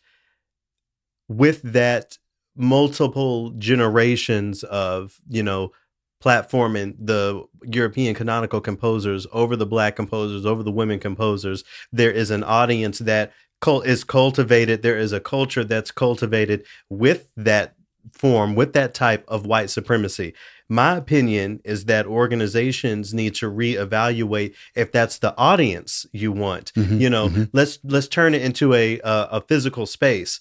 with that multiple generations of, you know, platforming the European canonical composers over the Black composers, over the women composers, there is an audience that is cultivated. There is a culture that's cultivated with that form, with that type of white supremacy. My opinion is that organizations need to reevaluate if that's the audience you want. Mm-hmm, you know, mm-hmm. let's turn it into a physical space.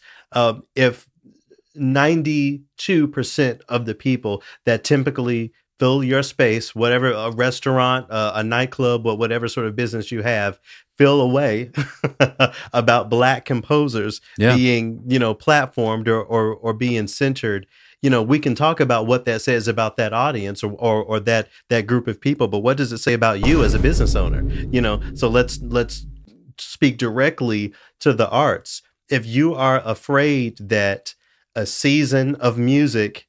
If 92% of the people that typically fill your space, whatever, a restaurant, a nightclub, or whatever sort of business you have, feel away about Black composers yeah. being, you know, platformed or being centered. You know, we can talk about what that says about that audience or that group of people, but what does it say about you as a business owner? You know, so let's speak directly to the arts. If you are afraid that a season of music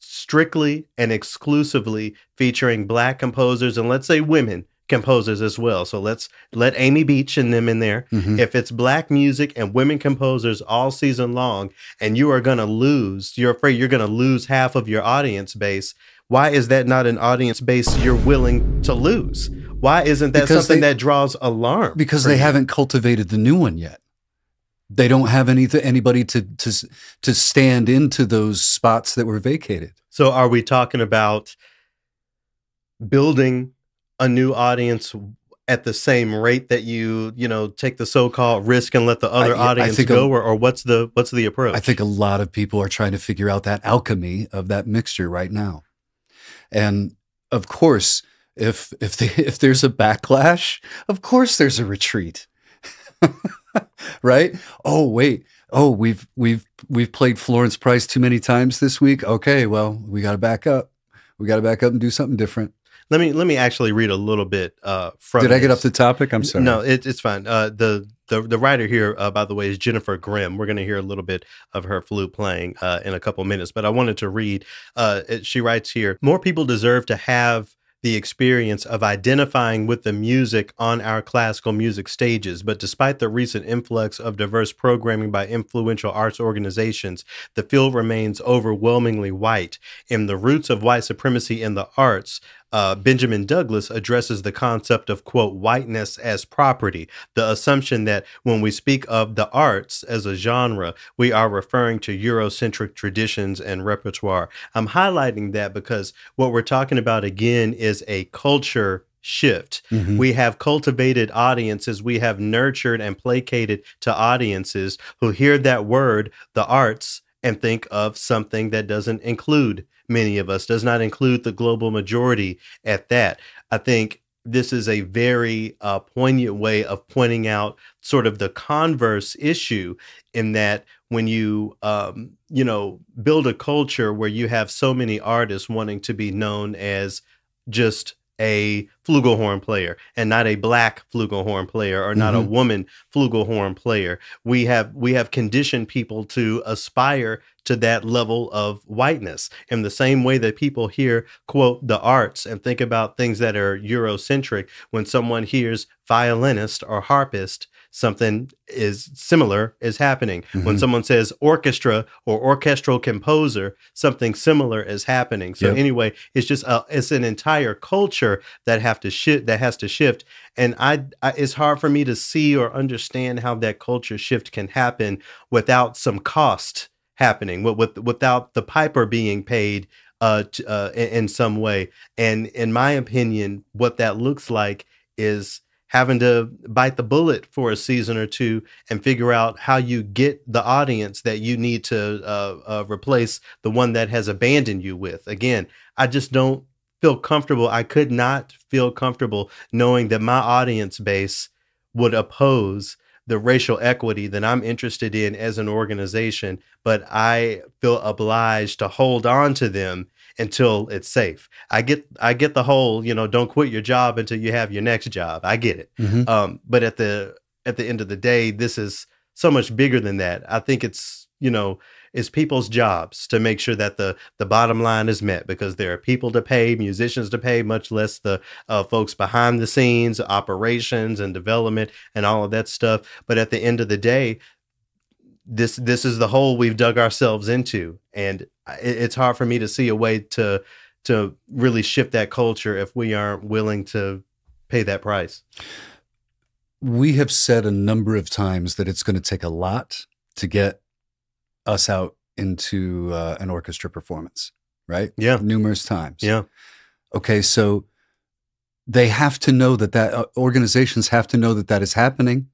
strictly and exclusively featuring Black composers, and let's say women composers as well. So let's let Amy Beach and them in there. Mm-hmm. If it's black music and women composers all season long, and you are going to lose, you're afraid you're going to lose half of your audience base. Why is that not an audience base you're willing to lose? Why isn't that something that draws alarm? Because they haven't cultivated the new one yet. They don't have anybody to stand into those spots that were vacated. So are we talking about building a new audience at the same rate that you take the so-called risk and let the other audience go, or what's the approach? I think a lot of people are trying to figure out that alchemy of that mixture right now. And of course, if there's a backlash, of course there's a retreat. Right? Oh wait. Oh, we've played Florence Price too many times this week. Okay, well, we got to back up. We got to back up and do something different. Let me actually read a little bit from. Did I get off the topic? I'm sorry. No, it's fine. The writer here, by the way, is Jennifer Grimm. We're going to hear a little bit of her flute playing in a couple minutes, but I wanted to read. She writes here, more people deserve to have the experience of identifying with the music on our classical music stages. But despite the recent influx of diverse programming by influential arts organizations, the field remains overwhelmingly white. In The Roots of White Supremacy in the Arts, Benjamin Douglas addresses the concept of, quote, whiteness as property, the assumption that when we speak of the arts as a genre, we are referring to Eurocentric traditions and repertoire. I'm highlighting that because what we're talking about, again, is a culture shift. Mm-hmm. We have cultivated audiences. We have nurtured and placated to audiences who hear that word, the arts, and think of something that doesn't include many of us, does not include the global majority at that. I think this is a very poignant way of pointing out sort of the converse issue, in that when you, build a culture where you have so many artists wanting to be known as just a flugelhorn player and not a black flugelhorn player or not mm-hmm. a woman flugelhorn player, we have conditioned people to aspire to that level of whiteness. In the same way that people hear, quote, the arts and think about things that are Eurocentric, when someone hears violinist or harpist, something is similar is happening. Mm-hmm. When someone says orchestra or orchestral composer, something similar is happening. So anyway, it's just it's an entire culture that has to shift. And it's hard for me to see or understand how that culture shift can happen without some cost happening, without the piper being paid in some way. And in my opinion, what that looks like is having to bite the bullet for a season or two and figure out how you get the audience that you need to replace the one that has abandoned you with. Again, I just don't feel comfortable. I could not feel comfortable knowing that my audience base would oppose the racial equity that I'm interested in as an organization, but I feel obliged to hold on to them until it's safe. I get the whole, don't quit your job until you have your next job. I get it. Mm-hmm. But at the end of the day, this is so much bigger than that. I think it's people's jobs to make sure that the bottom line is met, because there are people to pay, musicians to pay, much less the folks behind the scenes, operations and development and all of that stuff. But at the end of the day, this is the hole we've dug ourselves into. And it's hard for me to see a way to really shift that culture if we aren't willing to pay that price. We have said a number of times that it's going to take a lot to get us out into an orchestra performance, right? Yeah. Numerous times. Yeah. Okay, so they have to know that organizations have to know that is happening.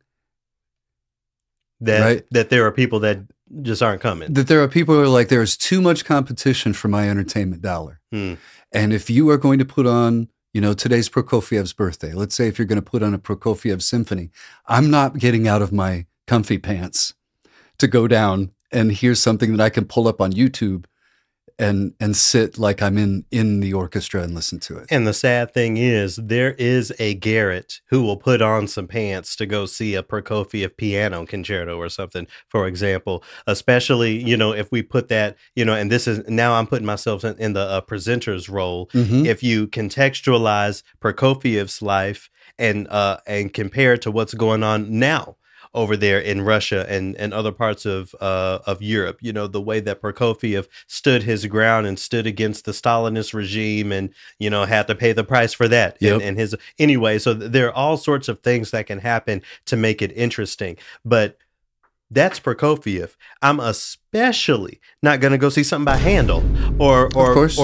That, right? That there are people that just aren't coming. That there are people who are like, there's too much competition for my entertainment dollar. Mm. And if you are going to put on, today's Prokofiev's birthday, let's say if you're going to put on a Prokofiev symphony, I'm not getting out of my comfy pants to go down and here's something that I can pull up on YouTube and sit like I'm in the orchestra and listen to it. And the sad thing is, there is a Garrett who will put on some pants to go see a Prokofiev piano concerto or something, for example, especially, you know, if we put that, you know, and this is, now I'm putting myself in the presenter's role. Mm-hmm. If you contextualize Prokofiev's life and compare it to what's going on now over there in Russia and other parts of Europe, you know, the way that Prokofiev stood his ground and stood against the Stalinist regime and, you know, had to pay the price for that. Yep. And his, anyway, so there are all sorts of things that can happen to make it interesting, but that's Prokofiev. I'm especially not going to go see something by Handel or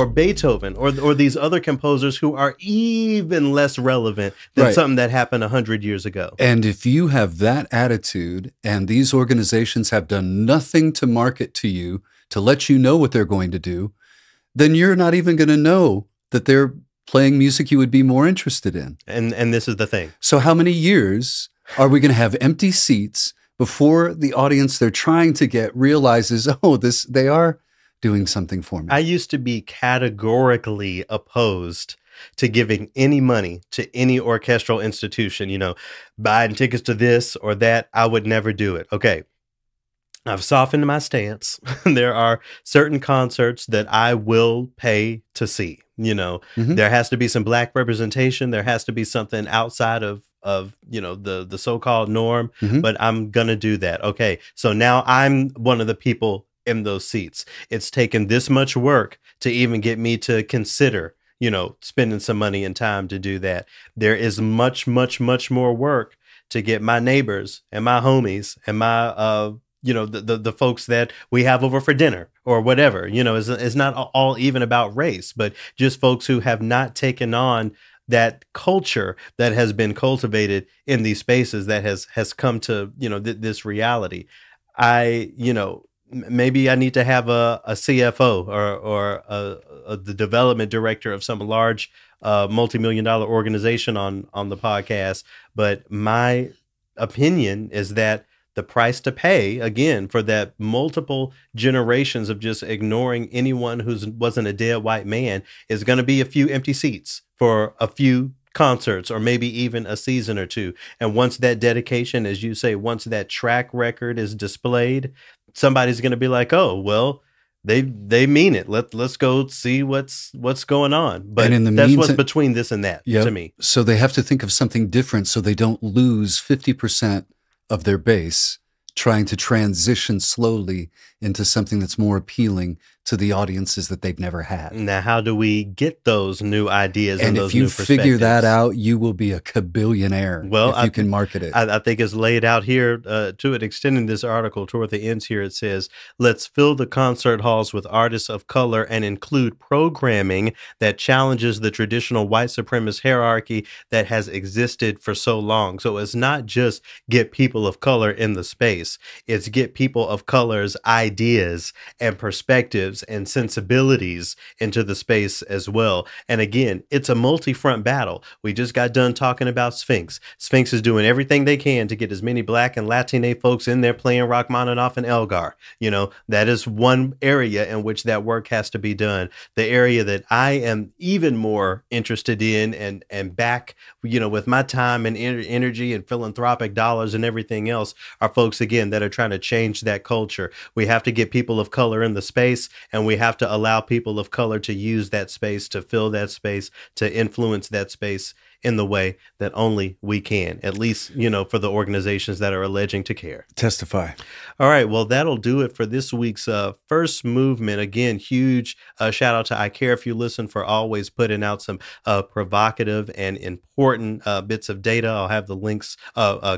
Beethoven or these other composers who are even less relevant than right. something that happened 100 years ago. And if you have that attitude, and these organizations have done nothing to market to you to let you know what they're going to do, then you're not even going to know that they're playing music you would be more interested in. And this is the thing. So how many years are we going to have empty seats before the audience they're trying to get realizes, oh, this, they are doing something for me? I used to be categorically opposed to giving any money to any orchestral institution, you know, buying tickets to this or that. I would never do it. Okay. I've softened my stance. There are certain concerts that I will pay to see. You know, mm-hmm. there has to be some Black representation. There has to be something outside of you know, the so-called norm, mm-hmm. but I'm going to do that. Okay, so now I'm one of the people in those seats. It's taken this much work to even get me to consider, you know, spending some money and time to do that. There is much, much, much more work to get my neighbors and my homies and my, you know, the folks that we have over for dinner or whatever. You know, it's not all even about race, but just folks who have not taken on that culture that has been cultivated in these spaces that has come to, you know, this reality. I, you know, maybe I need to have a CFO or the development director of some large multi-million-dollar organization on the podcast. But my opinion is that the price to pay, again, for that multiple generations of just ignoring anyone who wasn't a dead white man is going to be a few empty seats for a few concerts or maybe even a season or two. And once that dedication, as you say, once that track record is displayed, somebody's going to be like, oh, well, they mean it. Let's go see what's going on. But that's what's between this and that, yep, to me. So they have to think of something different so they don't lose 50% of their base, trying to transition slowly into something that's more appealing to the audiences that they've never had. Now, how do we get those new ideas and those new perspectives? And if you figure that out, you will be a kabillionaire if you can market it. I think it's laid out here to it, extending this article toward the end here. It says, let's fill the concert halls with artists of color and include programming that challenges the traditional white supremacist hierarchy that has existed for so long. So it's not just get people of color in the space. It's get people of color's ideas and perspectives and sensibilities into the space as well. And again, it's a multi-front battle. We just got done talking about Sphinx. Sphinx is doing everything they can to get as many Black and Latine folks in there playing Rachmaninoff and Elgar. You know, that is one area in which that work has to be done. The area that I am even more interested in and back, you know, with my time and energy and philanthropic dollars and everything else are folks, again, that are trying to change that culture. We have to get people of color in the space, and we have to allow people of color to use that space, to fill that space, to influence that space in the way that only we can, at least, you know, for the organizations that are alleging to care. Testify. All right. Well, that'll do it for this week's First Movement. Again, huge shout out to I Care If You Listen for always putting out some provocative and important bits of data. I'll have the links,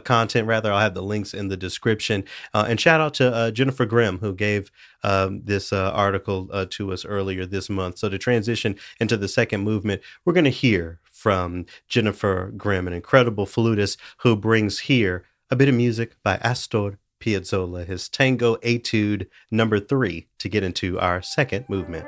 content rather. I'll have the links in the description. And shout out to Jennifer Grimm, who gave this article to us earlier this month. So to transition into the second movement, we're going to hear from Jennifer Grimm, an incredible flutist who brings here a bit of music by Astor Piazzolla, his Tango Etude number 3, to get into our second movement.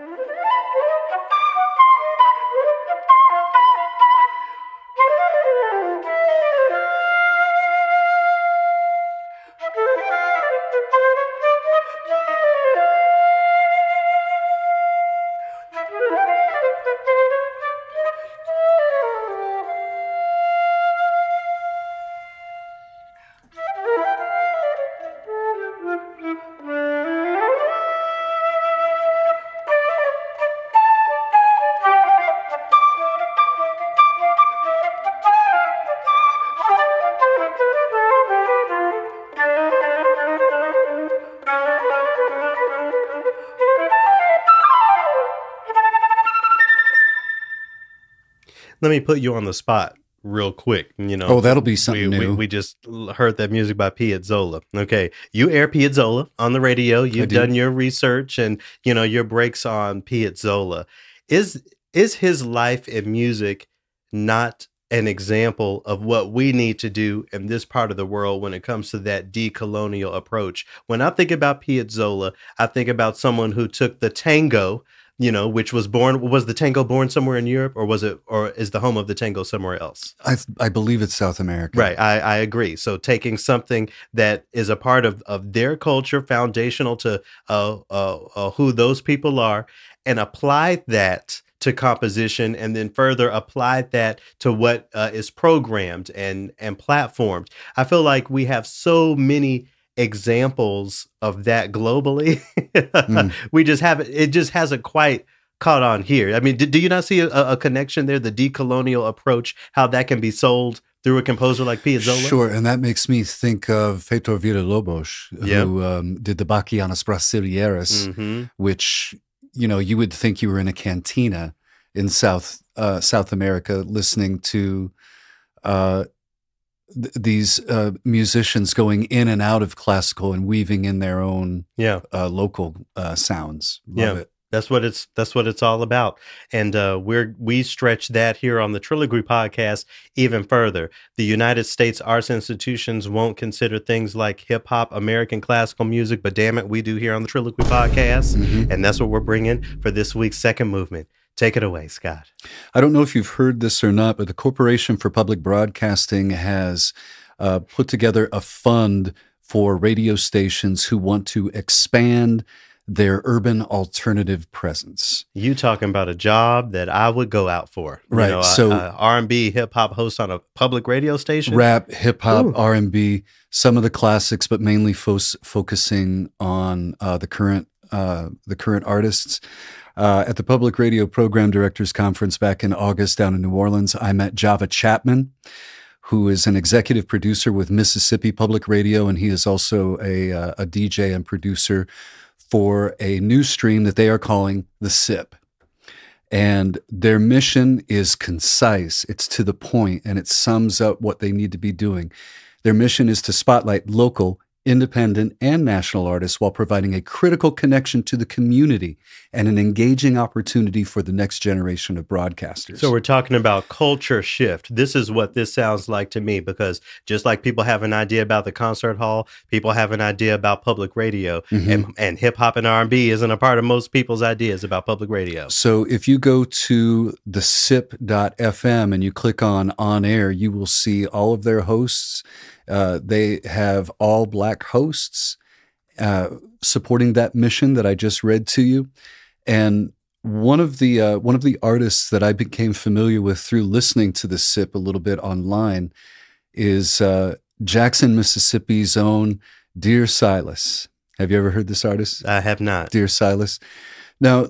let me put you on the spot real quick. You know, oh, that'll be something new. We just heard that music by Piazzolla. Okay, you air Piazzolla on the radio. You've done your research and you know your breaks on Piazzolla. Is his life and music not an example of what we need to do in this part of the world when it comes to that decolonial approach? When I think about Piazzolla, I think about someone who took the tango, you know, which was born, was the tango born somewhere in Europe, or was it, or is the home of the tango somewhere else? I believe it's South America. Right. I agree. So taking something that is a part of their culture, foundational to who those people are, and apply that to composition, and then further applied that to what is programmed and platformed. I feel like we have so many examples of that globally. We just haven't, it just hasn't quite caught on here. I mean, do you not see a connection there, the decolonial approach, how that can be sold through a composer like Piazzolla? Sure, and that makes me think of Heitor Villa-Lobos, who did the Bachianas Brasileiras, which, you know, you would think you were in a cantina in South America listening to these musicians going in and out of classical and weaving in their own local sounds. Love it. That's what it's all about. And we stretch that here on the Triloquy podcast even further. The United States arts institutions won't consider things like hip hop, American classical music, but damn it, we do here on the Triloquy podcast. And that's what we're bringing for this week's second movement. Take it away, Scott. I don't know if you've heard this or not, but the Corporation for Public Broadcasting has put together a fund for radio stations who want to expand their urban alternative presence. You talking about a job that I would go out for, right? You know, so R&B, hip hop host on a public radio station, rap, hip hop, R&B, some of the classics, but mainly focusing on the current artists. At the Public Radio Program Directors Conference back in August down in New Orleans, I met Java Chapman, who is an executive producer with Mississippi Public Radio, and he is also a DJ and producer for a new stream that they are calling The Sip. And their mission is concise, it's to the point, and it sums up what they need to be doing. Their mission is to spotlight local, independent, and national artists while providing a critical connection to the community and an engaging opportunity for the next generation of broadcasters. So we're talking about culture shift. This is what this sounds like to me, because just like people have an idea about the concert hall, people have an idea about public radio, and hip-hop and R&B isn't a part of most people's ideas about public radio. So if you go to thesip.fm and you click on air, you will see all of their hosts. They have all Black hosts supporting that mission that I just read to you. And one of the artists that I became familiar with through listening to The Sip a little bit online is Jackson, Mississippi's own Dear Silas. Have you ever heard this artist? I have not. Dear Silas. Now,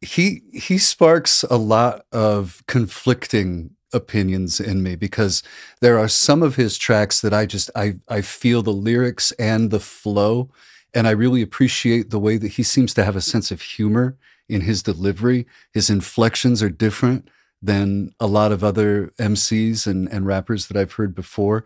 he sparks a lot of conflicting opinions in me, because there are some of his tracks that I feel the lyrics and the flow, and I really appreciate the way that he seems to have a sense of humor in his delivery. His inflections are different than a lot of other MCs and rappers that I've heard before.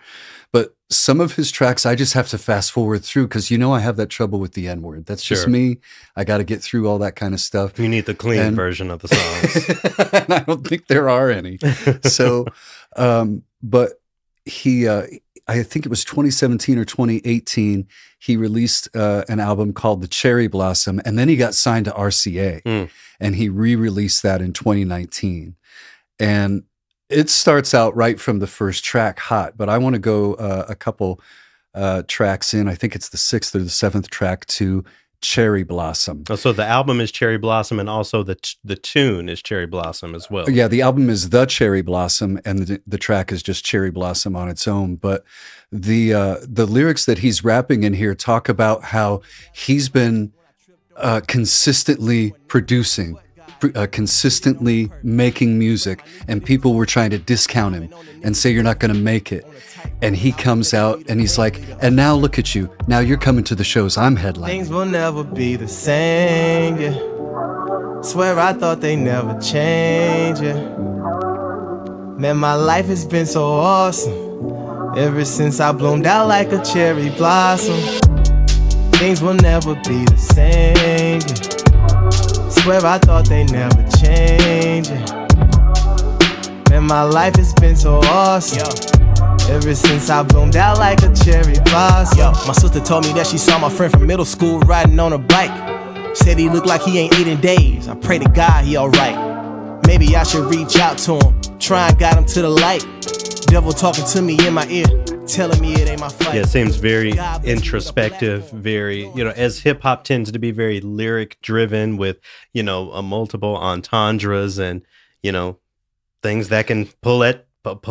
But some of his tracks, I just have to fast forward through, because you know I have that trouble with the N-word. That's just me. I got to get through all that kind of stuff. You need the clean version of the songs. And I don't think there are any. So, but he, I think it was 2017 or 2018, he released an album called The Cherry Blossom, and then he got signed to RCA, and he re-released that in 2019. And it starts out right from the first track hot, but I want to go a couple tracks in. I think it's the 6th or the 7th track to Cherry Blossom. Oh, so the album is Cherry Blossom, and also the tune is Cherry Blossom as well. Yeah, the album is The Cherry Blossom, and the track is just Cherry Blossom on its own. But the lyrics that he's rapping in here talk about how he's been consistently producing, consistently making music, and people were trying to discount him and say you're not going to make it, and he comes out and he's like, and now look at you, now you're coming to the shows I'm headlining. Things will never be the same, swear I thought they never change, Man, my life has been so awesome ever since I bloomed out like a cherry blossom. Things will never be the same, yeah. Swear I thought they never change, yeah. Man, my life has been so awesome, yo. Ever since I bloomed out like a cherry blossom. Yo, my sister told me that she saw my friend from middle school riding on a bike. Said he looked like he ain't eating days. I pray to God he alright. Maybe I should reach out to him, try and guide him to the light. Devil talking to me in my ear, telling me it ain't my fight. Yeah, it seems very introspective, very, you know, as hip-hop tends to be very lyric-driven with, you know, a multiple entendres and, you know, things that can pull at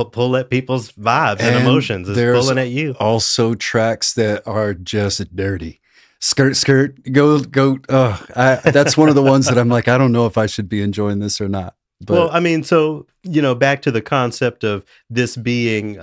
people's vibes and emotions. It's pulling at you. Also tracks that are just dirty. Skirt, skirt, go, go. That's one of the ones that I'm like, I don't know if I should be enjoying this or not. But. Well, I mean, so, you know, back to the concept of this being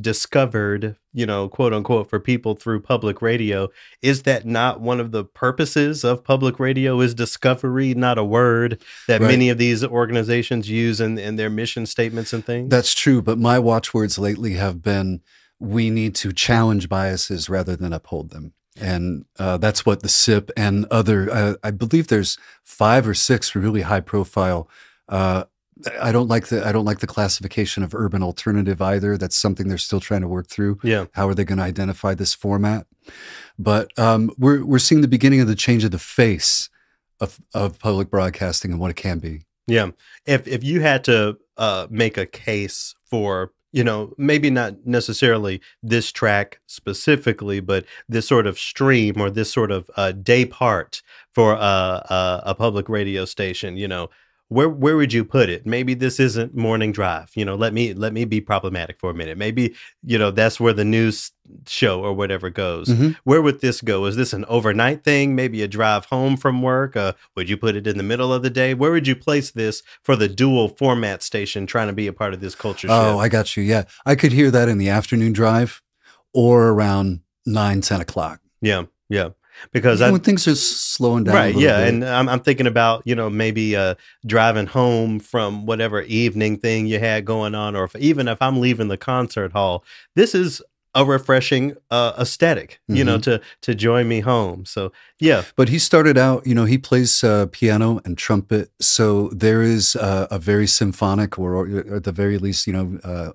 discovered, you know, quote unquote, for people through public radio. Is that not one of the purposes of public radio? Is discovery not a word that many of these organizations use in their mission statements and things? That's true. But my watchwords lately have been, we need to challenge biases rather than uphold them. And that's what the SIP and other, I believe there's 5 or 6 really high profile. I don't like the classification of urban alternative either. That's something they're still trying to work through. Yeah, how are they going to identify this format? But we're seeing the beginning of the change of the face of public broadcasting and what it can be. Yeah, if you had to make a case for, you know, maybe not necessarily this track specifically, but this sort of stream or this sort of day part for a public radio station, you know. Where would you put it? Maybe this isn't morning drive. You know, let me be problematic for a minute. Maybe, you know, that's where the news show or whatever goes. Mm-hmm. Where would this go? Is this an overnight thing? Maybe a drive home from work? Would you put it in the middle of the day? Where would you place this for the dual format station trying to be a part of this culture shift? Oh, I got you. Yeah. I could hear that in the afternoon drive or around 9, 10 o'clock. Yeah. Yeah. Because when things are slowing down, right? Yeah, bit. And I'm thinking about, you know, maybe driving home from whatever evening thing you had going on, or if I'm leaving the concert hall, this is a refreshing aesthetic, you know, to join me home. So yeah, but he started out, you know, he plays piano and trumpet, so there is a very symphonic, or at the very least, you know,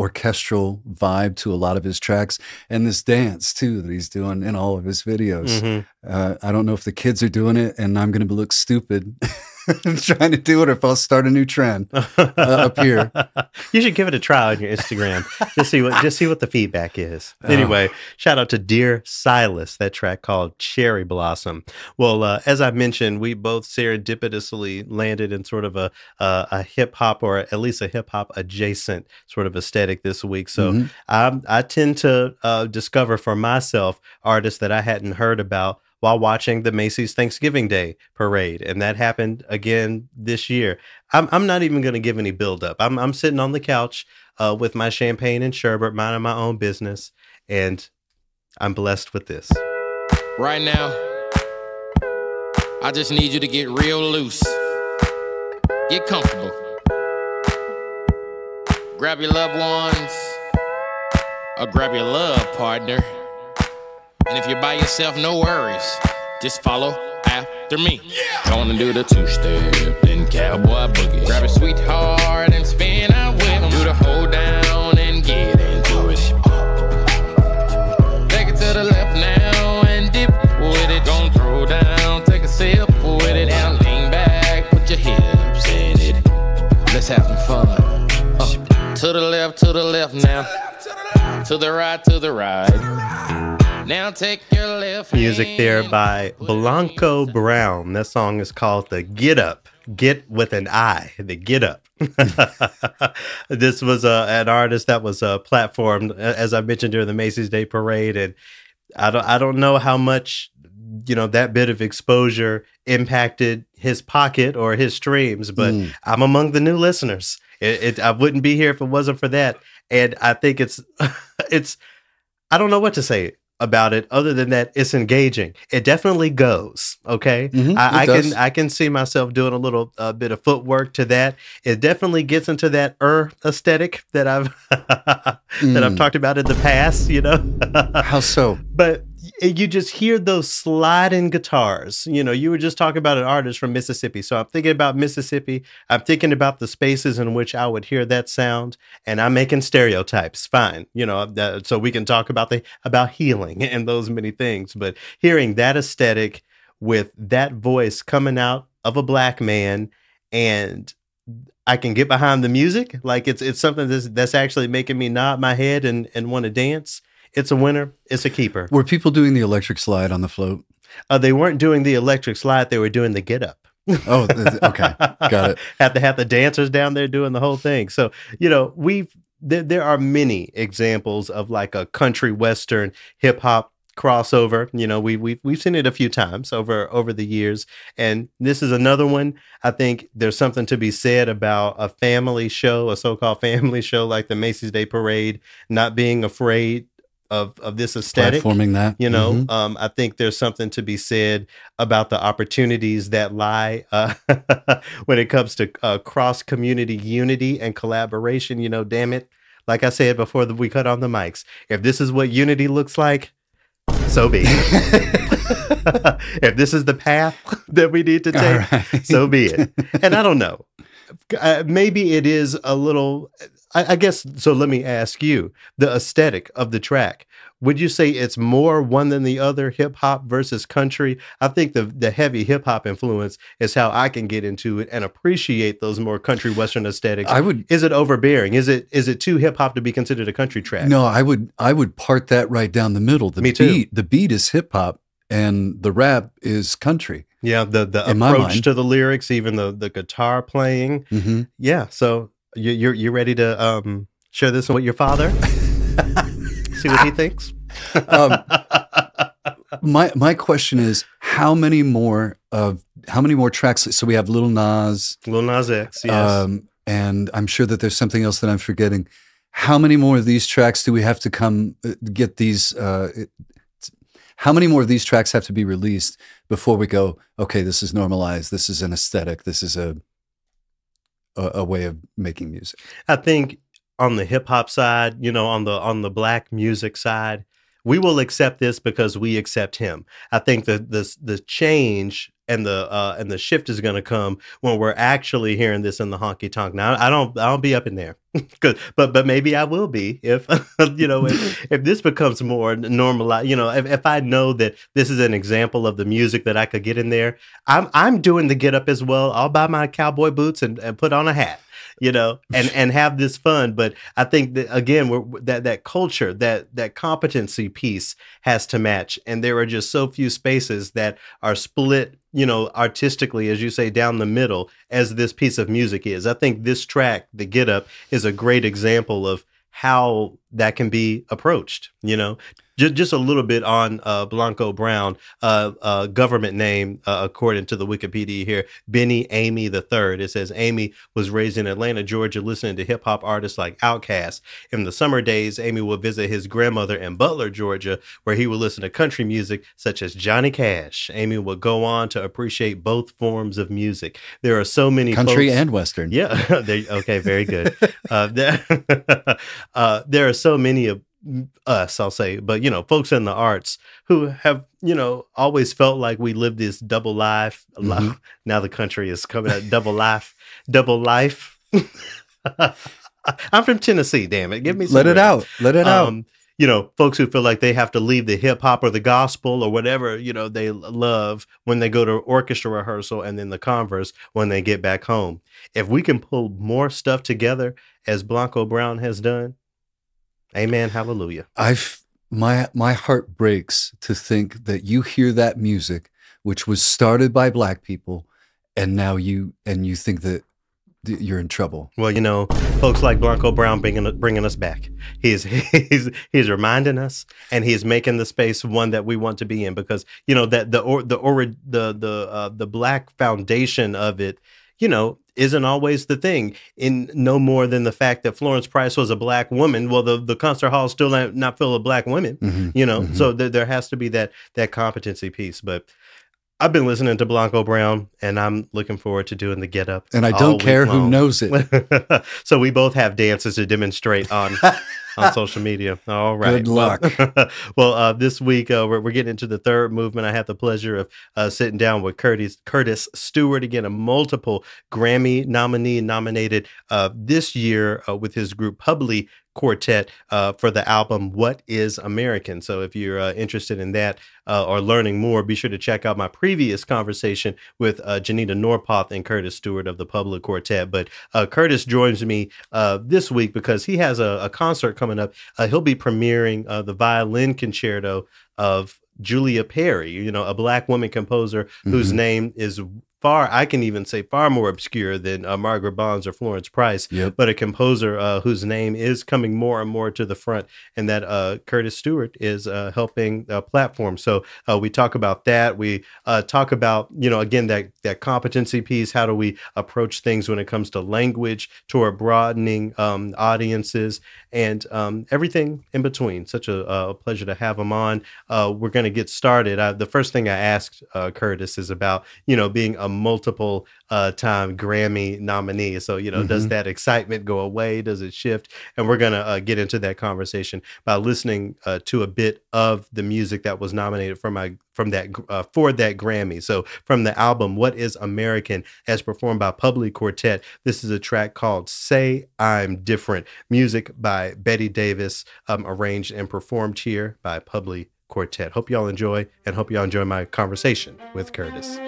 orchestral vibe to a lot of his tracks, and this dance too that he's doing in all of his videos. I don't know if the kids are doing it, and I'm going to look stupid trying to do it, or if I'll start a new trend up here. You should give it a try on your Instagram. just see what the feedback is. Anyway, shout out to Dear Silas, that track called Cherry Blossom. Well, as I mentioned, we both serendipitously landed in sort of a hip hop, or at least a hip hop adjacent sort of aesthetic this week. So I tend to discover for myself artists that I hadn't heard about while watching the Macy's Thanksgiving Day Parade. And that happened again this year. I'm not even going to give any build up. I'm sitting on the couch with my champagne and sherbet, minding my own business. And I'm blessed with this. Right now, I just need you to get real loose. Get comfortable. Grab your loved ones, or grab your love partner. And if you're by yourself, no worries. Just follow after me. Yeah. Gonna do the two-step, then cowboy boogie. Grab your sweetheart and spin out with him. Do the hold down and get into it. Take it to the left now and dip with it. Gonna throw down, take a sip with it. And lean back, put your hips in it. Let's have some fun. To the left now, to the right, to the right. Now take your left. Music there by Blanco Brown. That song is called The Get Up. Get with an I, The Get Up. This was an artist that was platformed, as I mentioned, during the Macy's Day Parade, and I don't know how much, you know, that bit of exposure impacted his pocket or his streams, but I'm among the new listeners. I wouldn't be here if it wasn't for that. And I think it's I don't know what to say. about it other than that it's engaging. It definitely goes. Okay. Mm-hmm, I can see myself doing a little bit of footwork to that. It definitely gets into that aesthetic that I've that I've talked about in the past, you know. How so? But you just hear those sliding guitars. You know, you were just talking about an artist from Mississippi. So I'm thinking about Mississippi. I'm thinking about the spaces in which I would hear that sound, and I'm making stereotypes. Fine. You know, so we can talk about about healing and those many things. But hearing that aesthetic with that voice coming out of a black man, and I can get behind the music. Like it's something that's actually making me nod my head and want to dance. It's a winner. It's a keeper. Were people doing the electric slide on the float? They weren't doing the electric slide. They were doing the get up. Oh, okay. Got it. Have the dancers down there doing the whole thing. So, you know, there are many examples of like a country, Western, hip hop crossover. You know, we've seen it a few times over the years. And this is another one. I think there's something to be said about a family show, a so-called family show like the Macy's Day Parade, not being afraid of this aesthetic, platforming that, you know. Mm-hmm. I think there's something to be said about the opportunities that lie when it comes to cross community unity and collaboration. You know, damn it, like I said before we cut on the mics, if this is what unity looks like, so be it. If this is the path that we need to take, right, so be it. And I don't know, maybe it is a little, I guess, so let me ask you, the aesthetic of the track, would you say it's more one than the other, hip-hop versus country? I think the heavy hip-hop influence is how I can get into it and appreciate those more country Western aesthetics. Is it overbearing? Is it too hip-hop to be considered a country track? No, I would part that right down the middle. The beat is hip-hop and the rap is country. Yeah, the approach to the lyrics, even the guitar playing. Mm-hmm. Yeah, so... You're ready to share this with your father? See what he thinks? My question is, how many more tracks? So we have Lil Nas X, yes. And I'm sure that there's something else that I'm forgetting. How many more of these tracks do we have to get these? How many more of these tracks have to be released before we go, okay, this is normalized, this is an aesthetic, this is a way of making music? I think on the hip hop side, you know, on the black music side, we will accept this because we accept him. I think that the change and the shift is going to come when we're actually hearing this in the honky tonk. Now, I don't be up in there, but maybe I will be if you know, if this becomes more normalized. You know, if I know that this is an example of the music that I could get in there, I'm doing the get up as well. I'll buy my cowboy boots and put on a hat, you know, and have this fun. But I think that, again, that culture, that competency piece has to match. And there are just so few spaces that are split, you know, artistically, as you say, down the middle, as this piece of music is. I think this track, The Get Up, is a great example of how that can be approached, you know. Just a little bit on Blanco Brown, government name, according to the Wikipedia here, Benny Amy III. It says Amy was raised in Atlanta, Georgia, listening to hip hop artists like Outkast. In the summer days, Amy would visit his grandmother in Butler, Georgia, where he would listen to country music such as Johnny Cash. Amy would go on to appreciate both forms of music. There are so many country folks, and Western. Yeah. Okay. Very good. There are so many of us, I'll say, but, you know, folks in the arts who have, you know, always felt like we live this double life. Mm-hmm. Now the country is coming out, double life. I'm from Tennessee, damn it. Give me some Let it out. You know, folks who feel like they have to leave the hip hop or the gospel or whatever, you know, they love when they go to orchestra rehearsal, and then the converse when they get back home. If we can pull more stuff together as Blanco Brown has done, amen, hallelujah. My heart breaks to think that you hear that music, which was started by black people, and now you think that you're in trouble. Well, you know, folks like Blanco Brown bringing us back. He's reminding us, and he's making the space one that we want to be in, because, you know, that the black foundation of it, you know, isn't always the thing, in no more than the fact that Florence Price was a black woman. Well, the concert hall is still not full of black women, you know, so there has to be that competency piece. But I've been listening to Blanco Brown, and I'm looking forward to doing the Get Up. And I don't care who knows it. So we both have dances to demonstrate on on social media. All right. Good luck. Well, this week we're getting into the third movement. I had the pleasure of sitting down with Curtis Stewart, again, a multiple Grammy nominee, nominated this year with his group PUBLIQuartet for the album What is American. So if you're interested in that or learning more, be sure to check out my previous conversation with Janita Norpoth and Curtis Stewart of the PUBLIQuartet. But Curtis joins me this week because he has a concert coming up. He'll be premiering the violin concerto of Julia Perry, you know, a black woman composer whose name is far more obscure than Margaret Bonds or Florence Price, but a composer whose name is coming more and more to the front, and that Curtis Stewart is helping platform. So we talk about that. We talk about, you know, again, that competency piece. How do we approach things when it comes to language, toward broadening audiences, and everything in between. Such a pleasure to have him on. We're going to get started. The first thing I asked Curtis is about, you know, being a multiple time Grammy nominee. So, you know, does that excitement go away? Does it shift? And we're going to get into that conversation by listening to a bit of the music that was nominated for that Grammy. So from the album What is American, as performed by PUBLIQuartet, this is a track called Say I'm Different, music by Betty Davis, arranged and performed here by PUBLIQuartet. Hope y'all enjoy, and hope y'all enjoy my conversation with Curtis.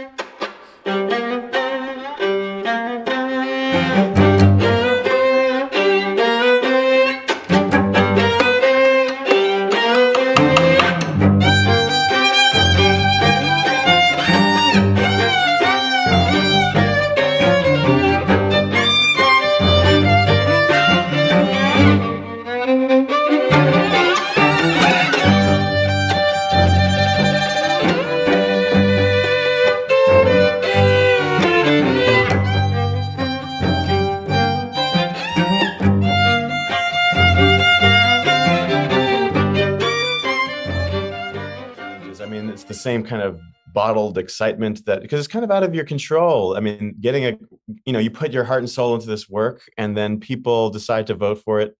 Same kind of bottled excitement because it's kind of out of your control. I mean, getting you put your heart and soul into this work, and then people decide to vote for it.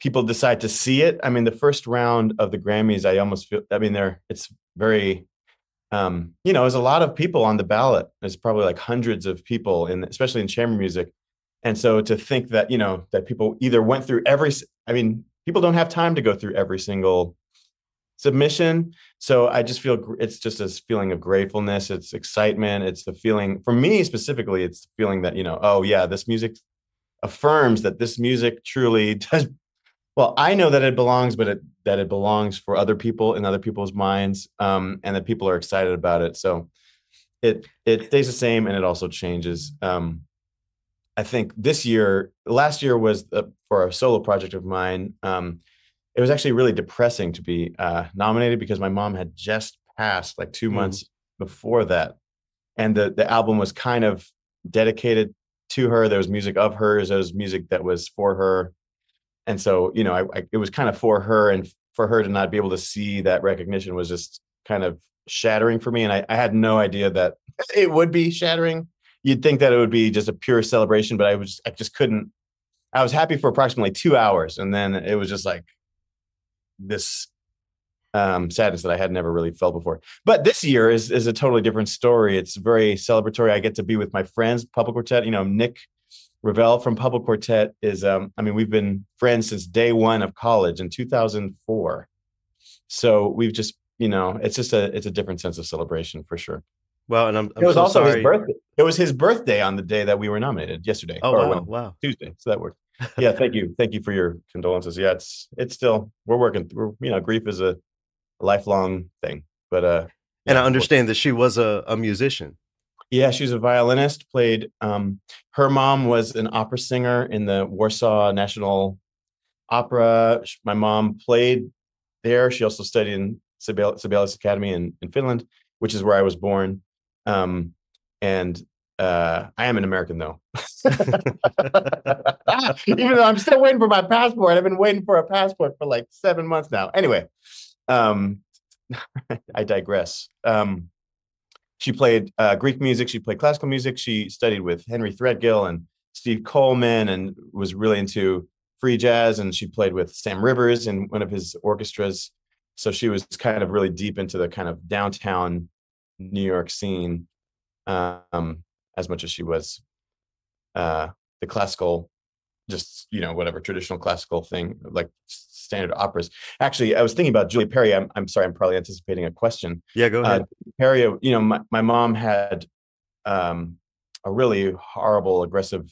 People decide to see it. I mean, the first round of the Grammys, it's very, there's a lot of people on the ballot. There's probably like hundreds of people, especially in chamber music. And so to think that, you know, that people either went through people don't have time to go through every single submission. So I just feel it's just this feeling of gratefulness. It's excitement. It's the feeling, for me specifically, it's the feeling that, you know, oh yeah, this music affirms that this music truly does. Well, I know that it belongs, but that it belongs for other people, in other people's minds, and that people are excited about it. So it stays the same, and it also changes. I think last year was for a solo project of mine. It was actually really depressing to be nominated because my mom had just passed like 2 months before that. And the album was kind of dedicated to her. There was music of hers. There was music that was for her. And so, you know, it was kind of for her, and for her to not be able to see that recognition was just kind of shattering for me. And I had no idea that it would be shattering. You'd think that it would be just a pure celebration, but I just couldn't. I was happy for approximately 2 hours. And then it was just like, this sadness that I had never really felt before. But this year is a totally different story. It's very celebratory. I get to be with my friends, PUBLIQuartet. You know, Nick Ravel from PUBLIQuartet is, we've been friends since day one of college in 2004. So we've just, you know, it's a different sense of celebration for sure. Well, and it was so also his birthday. It was his birthday on the day that we were nominated, yesterday. Oh, wow. Tuesday. So that worked. Yeah, thank you. Thank you for your condolences. Yeah, it's still, we're working through, you know, grief is a lifelong thing. But and I understand that she was a musician. Yeah, she's a violinist, played her mom was an opera singer in the Warsaw National Opera. My mom played there. She also studied in Sibelius Academy in Finland, which is where I was born. And I am an American, though. Even though I'm still waiting for my passport. I've been waiting for a passport for like 7 months now. Anyway, I digress. She played Greek music. She played classical music. She studied with Henry Threadgill and Steve Coleman and was really into free jazz. And she played with Sam Rivers in one of his orchestras. So she was kind of really deep into the kind of downtown New York scene, as much as she was the classical, just, you know, whatever traditional classical thing, like standard operas. Actually, I was thinking about Julia Perry. I'm sorry, I'm probably anticipating a question. Yeah, go ahead. Perry, you know, my mom had a really horrible, aggressive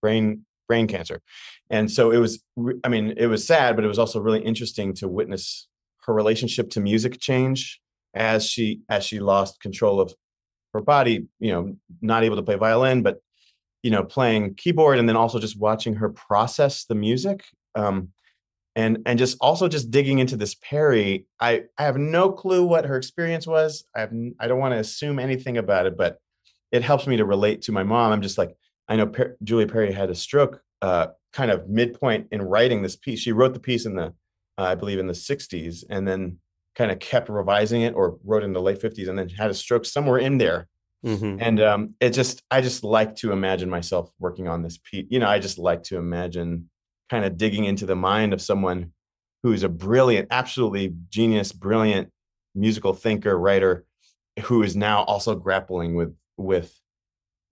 brain cancer. And so it was, I mean, it was sad, but it was also really interesting to witness her relationship to music change as she lost control of her body, you know, not able to play violin, but, you know, playing keyboard, and then also just watching her process the music. And just also just digging into this Perry. I have no clue what her experience was. I don't want to assume anything about it, but it helps me to relate to my mom. I'm just like, I know Julia Perry had a stroke kind of midpoint in writing this piece. She wrote the piece in the, I believe in the 60s, and then kind of kept revising it, or wrote in the late 50s and then had a stroke somewhere in there. Mm-hmm. And it just, I just like to imagine myself working on this piece. You know, I just like to imagine kind of digging into the mind of someone who's a brilliant, absolutely genius, brilliant musical thinker, writer, who is now also grappling with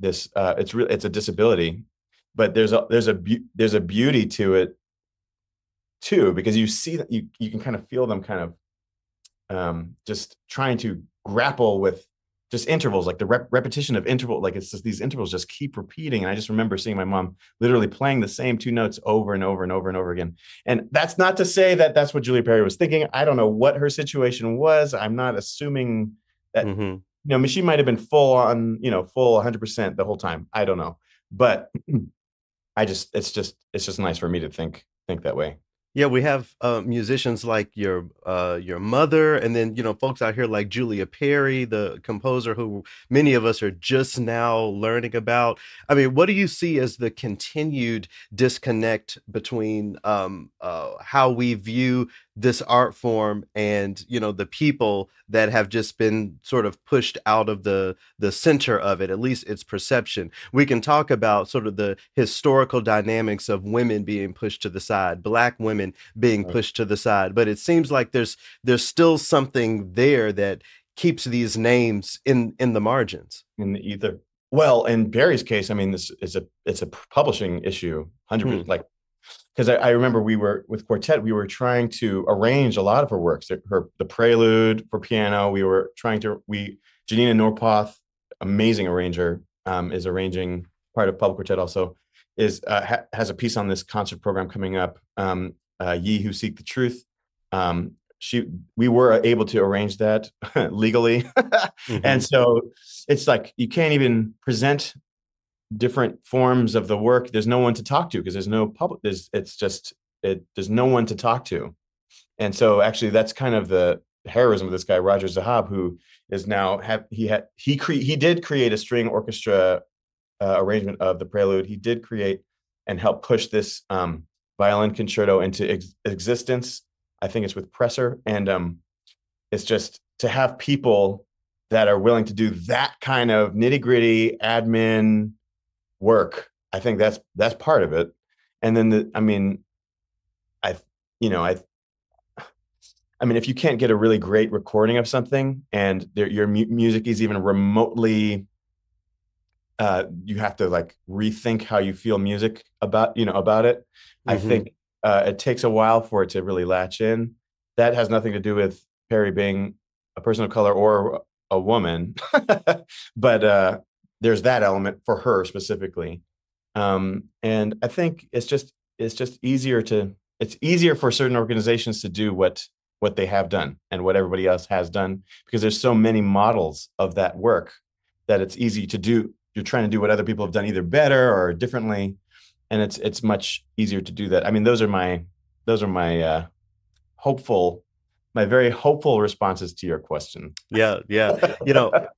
this. It's a disability, but there's a beauty to it too, because you see that you can kind of feel them kind of just trying to grapple with just intervals, like the repetition of interval, like it's just, these intervals just keep repeating. And I just remember seeing my mom literally playing the same two notes over and over and over and over again. And that's not to say that that's what Julia Perry was thinking. I don't know what her situation was. I'm not assuming that, mm-hmm. you know, I mean, she might've been full on, you know, full 100% the whole time. I don't know, but I just, it's just nice for me to think that way. Yeah, we have musicians like your mother, and then, you know, folks out here like Julia Perry, the composer who many of us are just now learning about. I mean, what do you see as the continued disconnect between how we view this art form and, you know, the people that have just been sort of pushed out of the center of it, at least its perception? We can talk about sort of the historical dynamics of women being pushed to the side, Black women being pushed to the side, but it seems like there's still something there that keeps these names in the margins, in the ether. Well, in Barry's case, I mean, this is it's a publishing issue, 100%. Like, because I remember we were with Quartet, we were trying to arrange a lot of her works, the prelude for piano. We were trying to, Janita Norpoth, amazing arranger, is arranging part of PUBLIQuartet also, has a piece on this concert program coming up, Ye Who Seek the Truth. We were able to arrange that legally. Mm-hmm. And so it's like, you can't even present different forms of the work. There's no one to talk to, because there's no one to talk to. And so actually that's kind of the heroism of this guy Roger Zahab, who is now he did create a string orchestra arrangement of the prelude. He did create and help push this violin concerto into existence. I think it's with Presser, and it's just to have people that are willing to do that kind of nitty-gritty admin work. I think that's part of it. And then I mean, if you can't get a really great recording of something, and your music is even remotely, you have to like rethink how you feel music about it. Mm-hmm. I think it takes a while for it to really latch in. That has nothing to do with Perry being a person of color or a woman, but, there's that element for her specifically. And I think it's easier for certain organizations to do what they have done and what everybody else has done, because there's so many models of that work that it's easy to do. You're trying to do what other people have done, either better or differently. And it's much easier to do that. I mean, those are my hopeful my very hopeful responses to your question. Yeah, yeah. You know,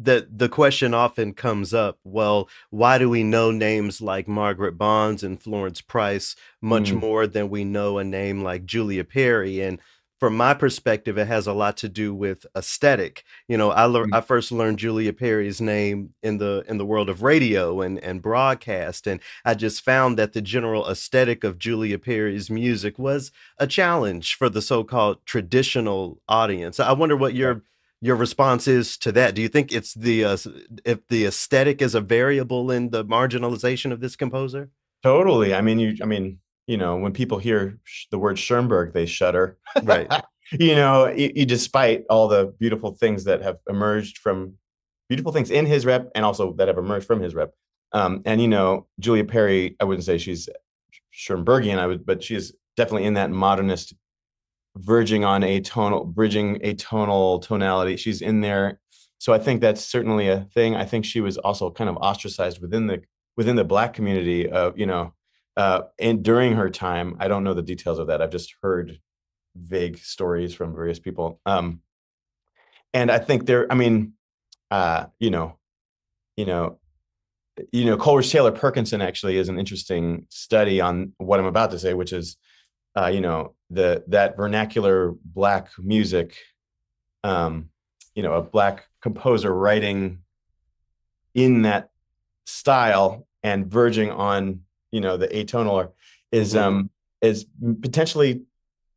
the question often comes up, well, why do we know names like Margaret Bonds and Florence Price much more than we know a name like Julia Perry? And from my perspective, it has a lot to do with aesthetic. You know, I first learned Julia Perry's name in the world of radio and broadcast. And I just found that the general aesthetic of Julia Perry's music was a challenge for the so-called traditional audience. I wonder what your response is to that. Do you think it's if the aesthetic is a variable in the marginalization of this composer? Totally. You know, when people hear the word Schoenberg, they shudder. Right. You know, despite all the beautiful things that have emerged from beautiful things in his rep, and also that have emerged from his rep. And you know, Julia Perry, I wouldn't say she's Schoenbergian, but she is definitely in that modernist, verging on atonal, bridging atonal tonality. She's in there, so I think that's certainly a thing. I think she was also kind of ostracized within the Black community of, you know. And during her time, I don't know the details of that. I've just heard vague stories from various people. And I think Coleridge Taylor Perkinson actually is an interesting study on what I'm about to say, which is, that vernacular Black music, a Black composer writing in that style and verging on, you know, the atonal is potentially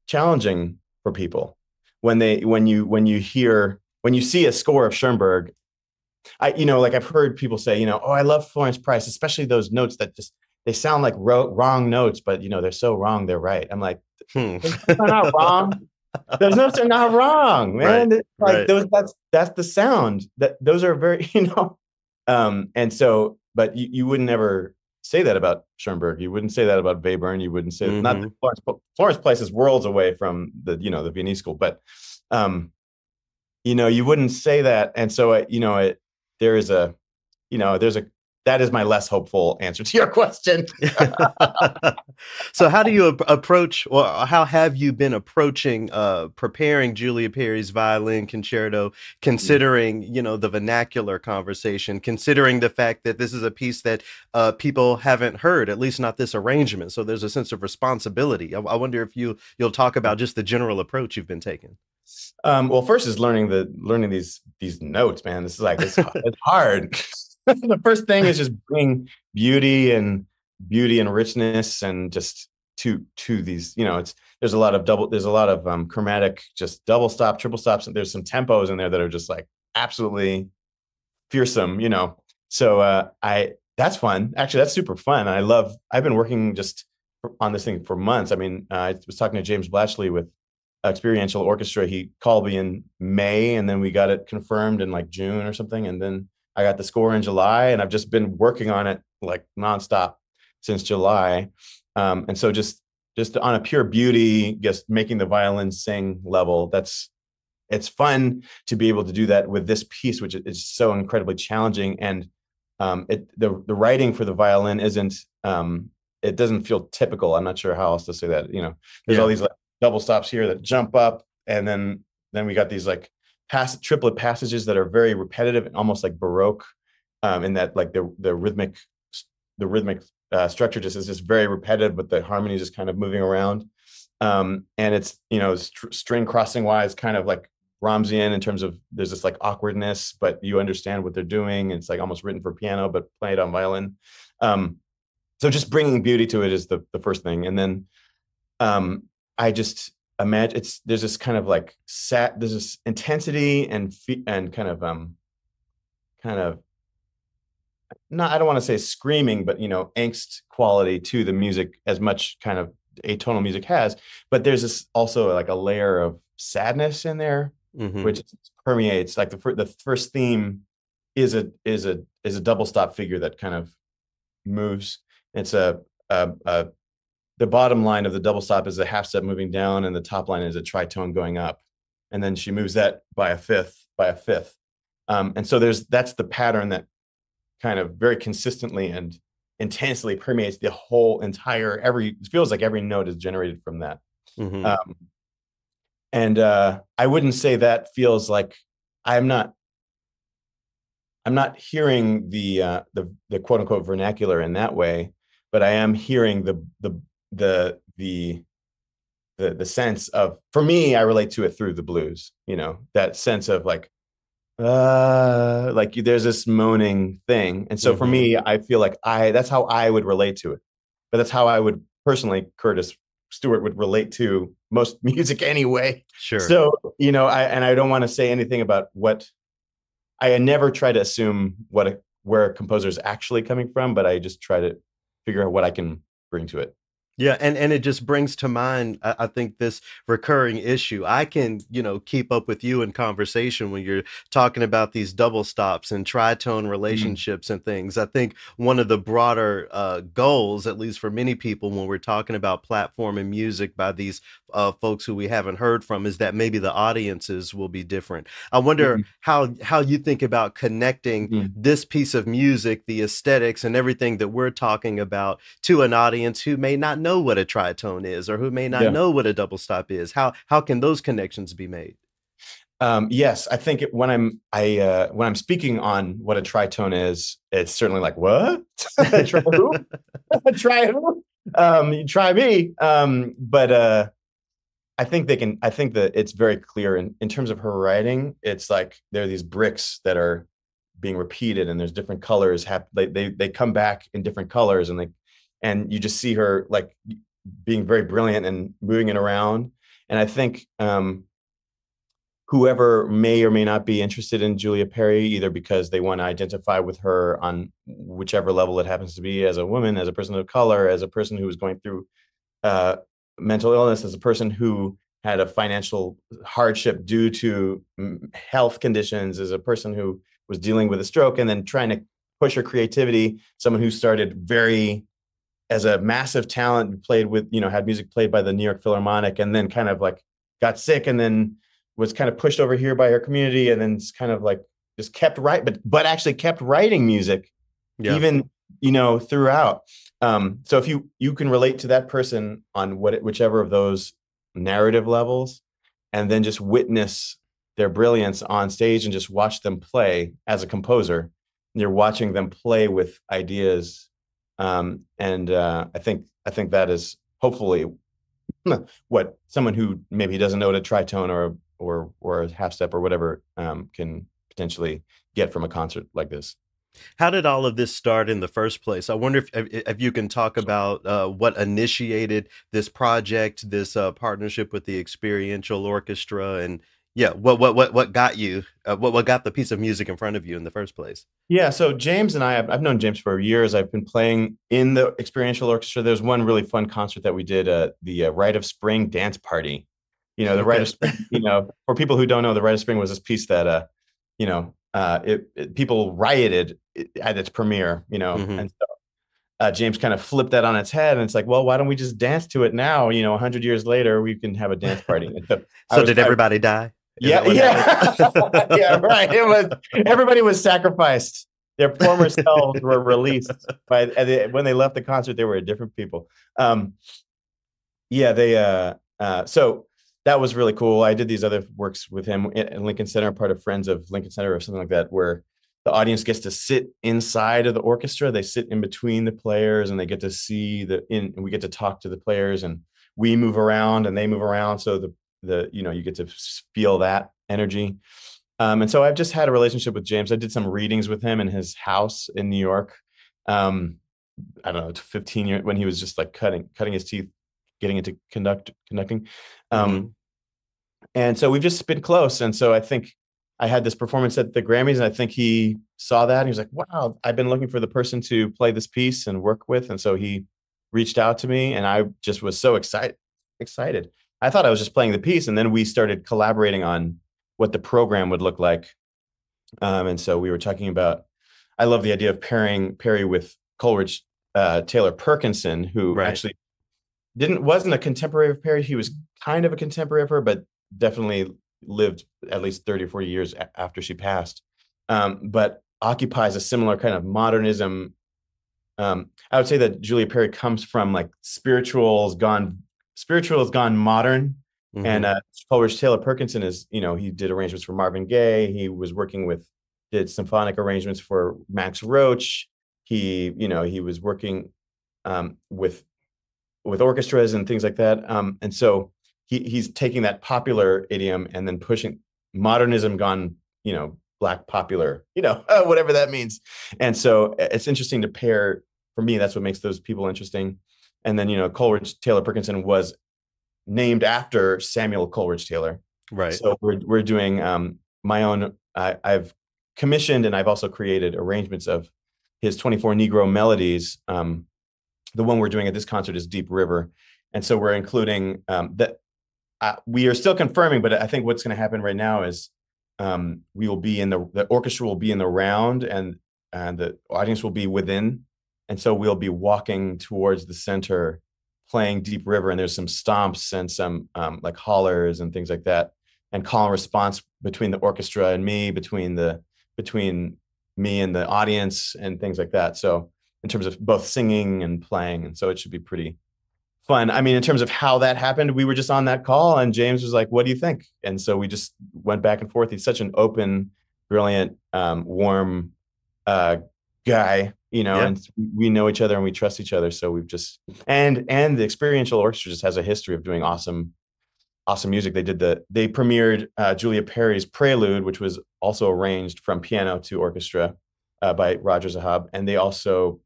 challenging for people when you see a score of Schoenberg. I've heard people say, I love Florence Price, especially those notes that just, they sound like wrong notes, but they're so wrong, they're right. I'm like, they're not wrong. Those notes are not wrong, man. Right, that's the sound. That those are very, and so, but you would never say that about Schoenberg. You wouldn't say that about Webern. You wouldn't say not that Florence Price is worlds away from the Viennese school, but you wouldn't say that. And so that is my less hopeful answer to your question. So how do you approach, or how have you been approaching preparing Julia Perry's violin concerto, considering, the vernacular conversation, considering the fact that this is a piece that people haven't heard, at least not this arrangement. So there's a sense of responsibility. I wonder if you'll talk about just the general approach you've been taking. Well, first is learning these notes, man. This is like, it's hard. The first thing is just bring beauty and richness, and just to these, there's a lot of chromatic, just double stop, triple stops. And there's some tempos in there that are just like absolutely fearsome, So that's fun. Actually, that's super fun. I've been working just on this thing for months. I was talking to James Blatchley with Experiential Orchestra. He called me in May, and then we got it confirmed in like June or something. And then I got the score in July, and I've just been working on it like nonstop since July. And so just on a pure beauty, just making the violin sing level, it's fun to be able to do that with this piece, which is so incredibly challenging. And the writing for the violin isn't, it doesn't feel typical. I'm not sure how else to say that, there's all these like double stops here that jump up. And then we got these like, triplet passages that are very repetitive and almost like Baroque, in that like the rhythmic structure just is just very repetitive, but the harmony is just kind of moving around, and it's string crossing wise kind of like Brahmsian in terms of there's this like awkwardness, but you understand what they're doing. And it's like almost written for piano but played on violin. So just bringing beauty to it is the first thing, and then I just imagine there's this kind of like there's this intensity and kind of not, I don't want to say screaming, but angst quality to the music, as much kind of atonal music has, but there's this also like a layer of sadness in there, which permeates like the first theme is a double stop figure that kind of moves. It's the bottom line of the double stop is a half step moving down, and the top line is a tritone going up. And then she moves that by a fifth. And so that's the pattern that kind of very consistently and intensely permeates the whole entire, it feels like every note is generated from that. And I wouldn't say that feels like I'm not hearing the quote unquote vernacular in that way, but I am hearing the sense of, for me, I relate to it through the blues, you know, that sense of like there's this moaning thing. And so for me, I feel like that's how I would relate to it, but that's how I would personally, Curtis Stewart would relate to most music anyway. Sure. So, you know, I don't want to say anything about what I never try to assume where a composer is actually coming from, but I just try to figure out what I can bring to it. Yeah. And it just brings to mind, I think, this recurring issue. I can, you know, keep up with you in conversation when you're talking about these double stops and tritone relationships and things. I think one of the broader goals, at least for many people, when we're talking about platform and music by these folks who we haven't heard from, is that maybe the audiences will be different. I wonder how you think about connecting this piece of music, the aesthetics and everything that we're talking about, to an audience who may not know what a tritone is, or who may not know what a double stop is. How can those connections be made? Yes, I think when I'm speaking on what a tritone is, it's certainly like, what? Try who? Try who? You try me. But I think that it's very clear in terms of her writing. It's like there are these bricks that are being repeated, and there's different colors. They come back in different colors, and you just see her like being very brilliant and moving it around. And I think whoever may or may not be interested in Julia Perry, either because they want to identify with her on whichever level it happens to be, as a woman, as a person of color, as a person who was going through mental illness, as a person who had a financial hardship due to health conditions, as a person who was dealing with a stroke and then trying to push her creativity, someone who started very... as a massive talent, played with, you know, had music played by the New York Philharmonic, and then kind of like got sick, and then was kind of pushed over here by her community, and then kind of like just kept writing, but actually kept writing music, even, you know, throughout. So if you can relate to that person on whichever of those narrative levels, and then just witness their brilliance on stage and just watch them play as a composer, you're watching them play with ideas. I think that is hopefully what someone who maybe doesn't know what a tritone or a half step or whatever can potentially get from a concert like this. How did all of this start in the first place? I wonder if you can talk about what initiated this project, this partnership with the Experiential Orchestra, and what got you? What got the piece of music in front of you in the first place? Yeah. So James and I've known James for years. I've been playing in the Experiential Orchestra. There's one really fun concert that we did, the Rite of Spring dance party. You know, the Rite of Spring. You know, for people who don't know, the Rite of Spring was this piece that, people rioted at its premiere. You know, and so James kind of flipped that on its head, and it's like, well, why don't we just dance to it now? You know, 100 years later, we can have a dance party. Did everybody die? Yeah. Yeah, right. It was, everybody was sacrificed. Their former selves were released when they left the concert. They were different people. So that was really cool. I did these other works with him in Lincoln Center, part of Friends of Lincoln Center or something like that, where the audience gets to sit inside of the orchestra. They sit in between the players, and they get to see and we get to talk to the players, and we move around and they move around. So you get to feel that energy. And so I've just had a relationship with James. I did some readings with him in his house in New York. I don't know, 15 years, when he was just like cutting his teeth, getting into conducting. And so we've just been close. And so I think I had this performance at the Grammys, and I think he saw that, and he was like, wow, I've been looking for the person to play this piece and work with. And so he reached out to me, and I just was so excited. I thought I was just playing the piece, and then we started collaborating on what the program would look like. And so we were talking about, I love the idea of pairing Perry with Coleridge Taylor Perkinson, who actually wasn't a contemporary of Perry. He was kind of a contemporary of her, but definitely lived at least 30 or 40 years after she passed, but occupies a similar kind of modernism. I would say that Julia Perry comes from like spiritual has gone modern, Mm-hmm. And Paul Rich Taylor Perkinson is, you know, he did arrangements for Marvin Gaye. He was working with, did symphonic arrangements for Max Roach. He, you know, he was working with orchestras and things like that. And so he's taking that popular idiom and then pushing modernism gone, you know, Black popular, you know, whatever that means. And so it's interesting to pair, for me, that's what makes those people interesting. And then, you know, Coleridge Taylor Perkinson was named after Samuel Coleridge Taylor. Right. So we're doing my own, I've commissioned and I've also created arrangements of his 24 Negro melodies. The one we're doing at this concert is Deep River. And so we're including that. We are still confirming, but I think what's going to happen right now is we will be in the orchestra will be in the round and the audience will be within. And so we'll be walking towards the center playing Deep River, and there's some stomps and some like hollers and things like that, and call and response between the orchestra and me, between me and the audience and things like that. So in terms of both singing and playing. And so it should be pretty fun. I mean, in terms of how that happened, we were just on that call and James was like, what do you think? And so we just went back and forth. He's such an open, brilliant, warm guy, you know, and we know each other and we trust each other. So we've just, and the Experiential Orchestra just has a history of doing awesome music. They premiered Julia Perry's Prelude, which was also arranged from piano to orchestra by Roger Zahab. And they also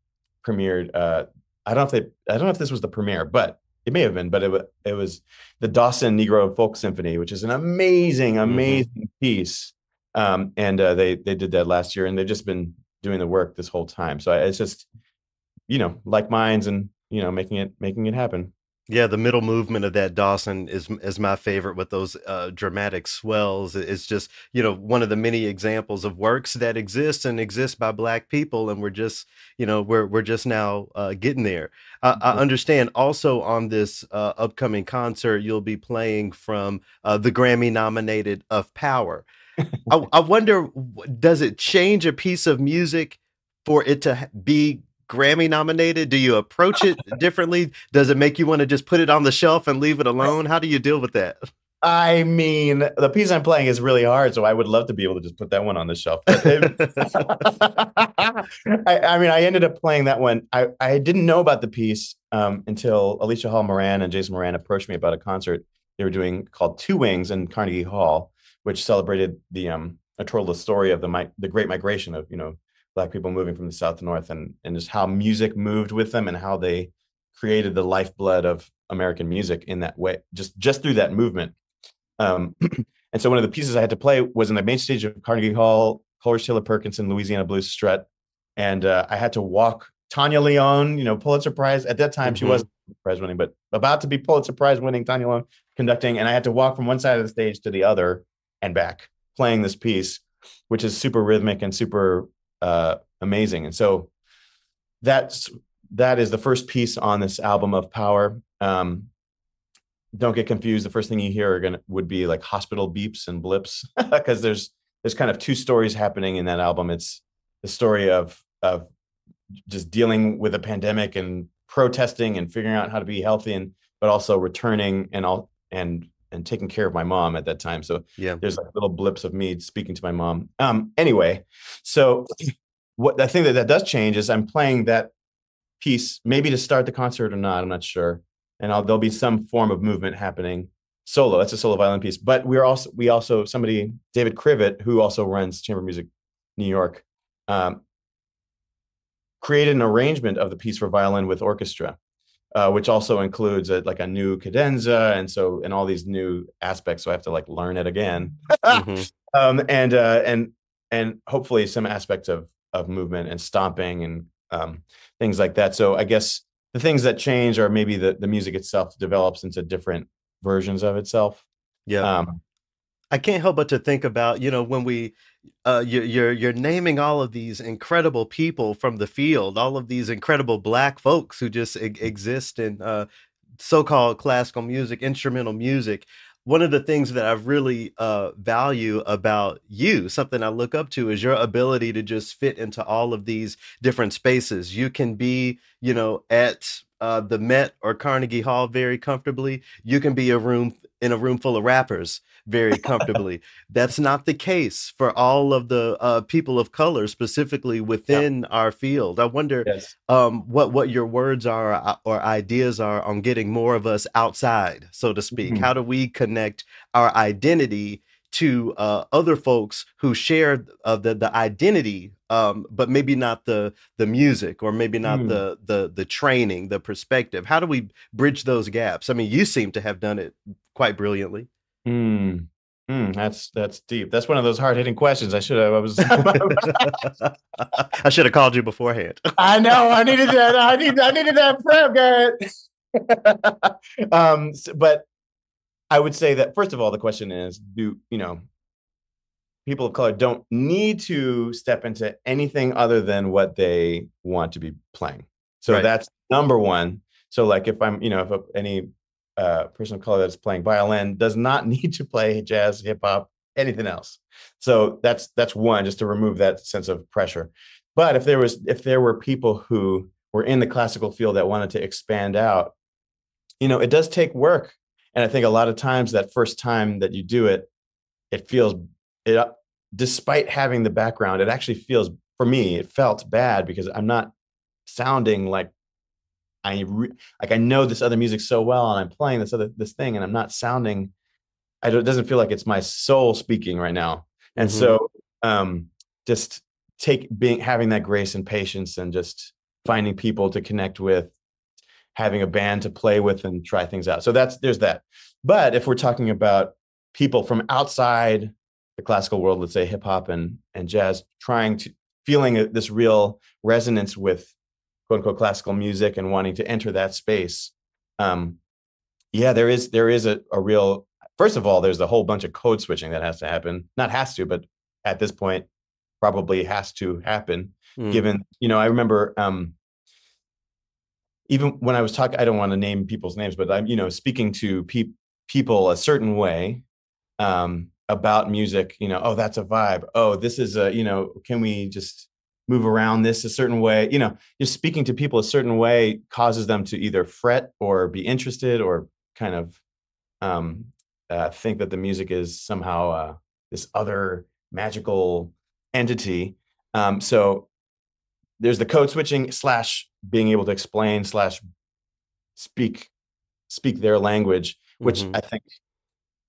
premiered, I don't know if this was the premiere, but it may have been, but it was the Dawson Negro Folk Symphony, which is an amazing piece. They did that last year, and they've just been doing the work this whole time. So it's just, you know, like minds and, you know, making it happen. Yeah, the middle movement of that Dawson is my favorite, with those dramatic swells. It's just, you know, one of the many examples of works that exist by Black people, and we're just, you know, we're just now getting there. I understand. Also, on this upcoming concert, you'll be playing from the Grammy-nominated "Of Power." I wonder, does it change a piece of music for it to be Grammy nominated? Do you approach it differently? Does it make you want to just put it on the shelf and leave it alone? How do you deal with that? I mean, the piece I'm playing is really hard, so I would love to be able to just put that one on the shelf. I mean, I ended up playing that one. I didn't know about the piece until Alicia Hall Moran and Jason Moran approached me about a concert they were doing called Two Wings in Carnegie Hall, which celebrated the untold story of the Great Migration of, you know, Black people moving from the South to North, and just how music moved with them and how they created the lifeblood of American music in that way, just through that movement. And so one of the pieces I had to play was in the main stage of Carnegie Hall, Coleridge Taylor Perkinson, Louisiana Blues Strut. And I had to walk Tanya Leon, you know, Pulitzer Prize. At that time, she wasn't prize winning, but about to be Pulitzer Prize winning Tanya Leon conducting. And I had to walk from one side of the stage to the other and back playing this piece, which is super rhythmic and super amazing. And so that is the first piece on this album, Of Power. Don't get confused. The first thing you hear would be like hospital beeps and blips, because there's kind of two stories happening in that album. It's the story of just dealing with a pandemic and protesting and figuring out how to be healthy, but also returning and taking care of my mom at that time. So yeah, there's like little blips of me speaking to my mom. Anyway, so what I think that does change is I'm playing that piece, maybe to start the concert or not, I'm not sure. And there'll be some form of movement happening solo. That's a solo violin piece. But we also somebody, David Crivet, who also runs Chamber Music New York, created an arrangement of the piece for violin with orchestra, which also includes a new cadenza and all these new aspects. So I have to like learn it again, and hopefully some aspects of movement and stomping and things like that. So I guess the things that change are maybe the music itself develops into different versions of itself. Yeah, I can't help but to think about, you know, when we. You're naming all of these incredible people from the field, all of these incredible Black folks who just exist in so-called classical music, instrumental music. One of the things that I really value about you, something I look up to, is your ability to just fit into all of these different spaces. You can be, you know, at the Met or Carnegie Hall very comfortably, you can be in a room full of rappers very comfortably. That's not the case for all of the people of color, specifically within our field. I wonder what your words are or ideas are on getting more of us outside, so to speak. Mm-hmm. How do we connect our identity to other folks who share the identity, but maybe not the music, or maybe not the training, the perspective? How do we bridge those gaps? I mean, you seem to have done it quite brilliantly. That's deep. That's one of those hard hitting questions. I should have called you beforehand. I know. I needed that. I needed that prep, guys. But I would say that, first of all, the question is, people of color don't need to step into anything other than what they want to be playing. So that's number one. So like if I'm, if any person of color that's playing violin does not need to play jazz, hip hop, anything else. So that's one, just to remove that sense of pressure. But if there were people who were in the classical field that wanted to expand out, it does take work. And I think a lot of times that first time that you do it, despite having the background, it actually feels, for me, it felt bad because I'm not sounding like I know this other music so well, and I'm playing this thing, and I'm not sounding, it doesn't feel like it's my soul speaking right now. And so just having that grace and patience, and just finding people to connect with, having a band to play with and try things out. So there's that. But if we're talking about people from outside the classical world, let's say hip hop and jazz, feeling this real resonance with quote unquote classical music and wanting to enter that space. There is a real, first of all, there's a whole bunch of code switching that has to happen, but at this point probably has to happen given, I remember, even when I was talking, I don't want to name people's names, but I'm, speaking to people a certain way about music, oh, that's a vibe. Oh, this is a, can we just move around this a certain way? Just speaking to people a certain way causes them to either fret or be interested or kind of think that the music is somehow this other magical entity. So there's the code switching / being able to explain / speak their language, which I think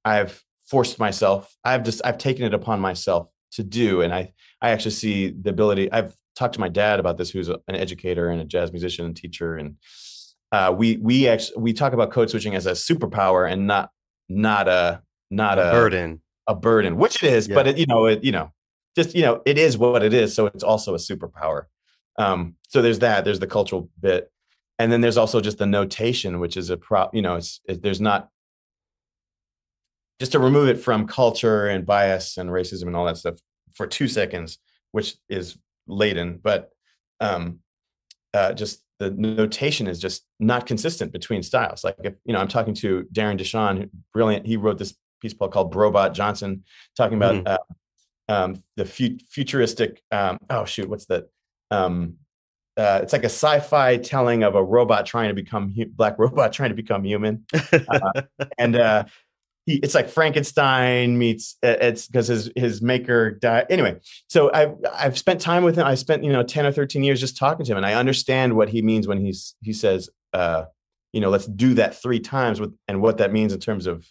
I've forced myself. I've taken it upon myself to do. And I actually see the ability. I've talked to my dad about this, who's an educator and a jazz musician and teacher. And we talk about code switching as a superpower and not a burden, which it is, but it is what it is. So it's also a superpower. So there's that, there's the cultural bit. And then there's also just the notation, which is there's not, just to remove it from culture and bias and racism and all that stuff for 2 seconds, which is laden, but just the notation is just not consistent between styles. Like, if, I'm talking to Darren Deshawn, brilliant. He wrote this piece called Brobot Johnson, talking about the futuristic, it's like a sci-fi telling of a robot trying to become black robot trying to become human, and it's like Frankenstein meets, it's because his maker died. Anyway, so I've spent time with him. I spent 10 or 13 years just talking to him, and I understand what he means when he says let's do that 3 times and what that means in terms of,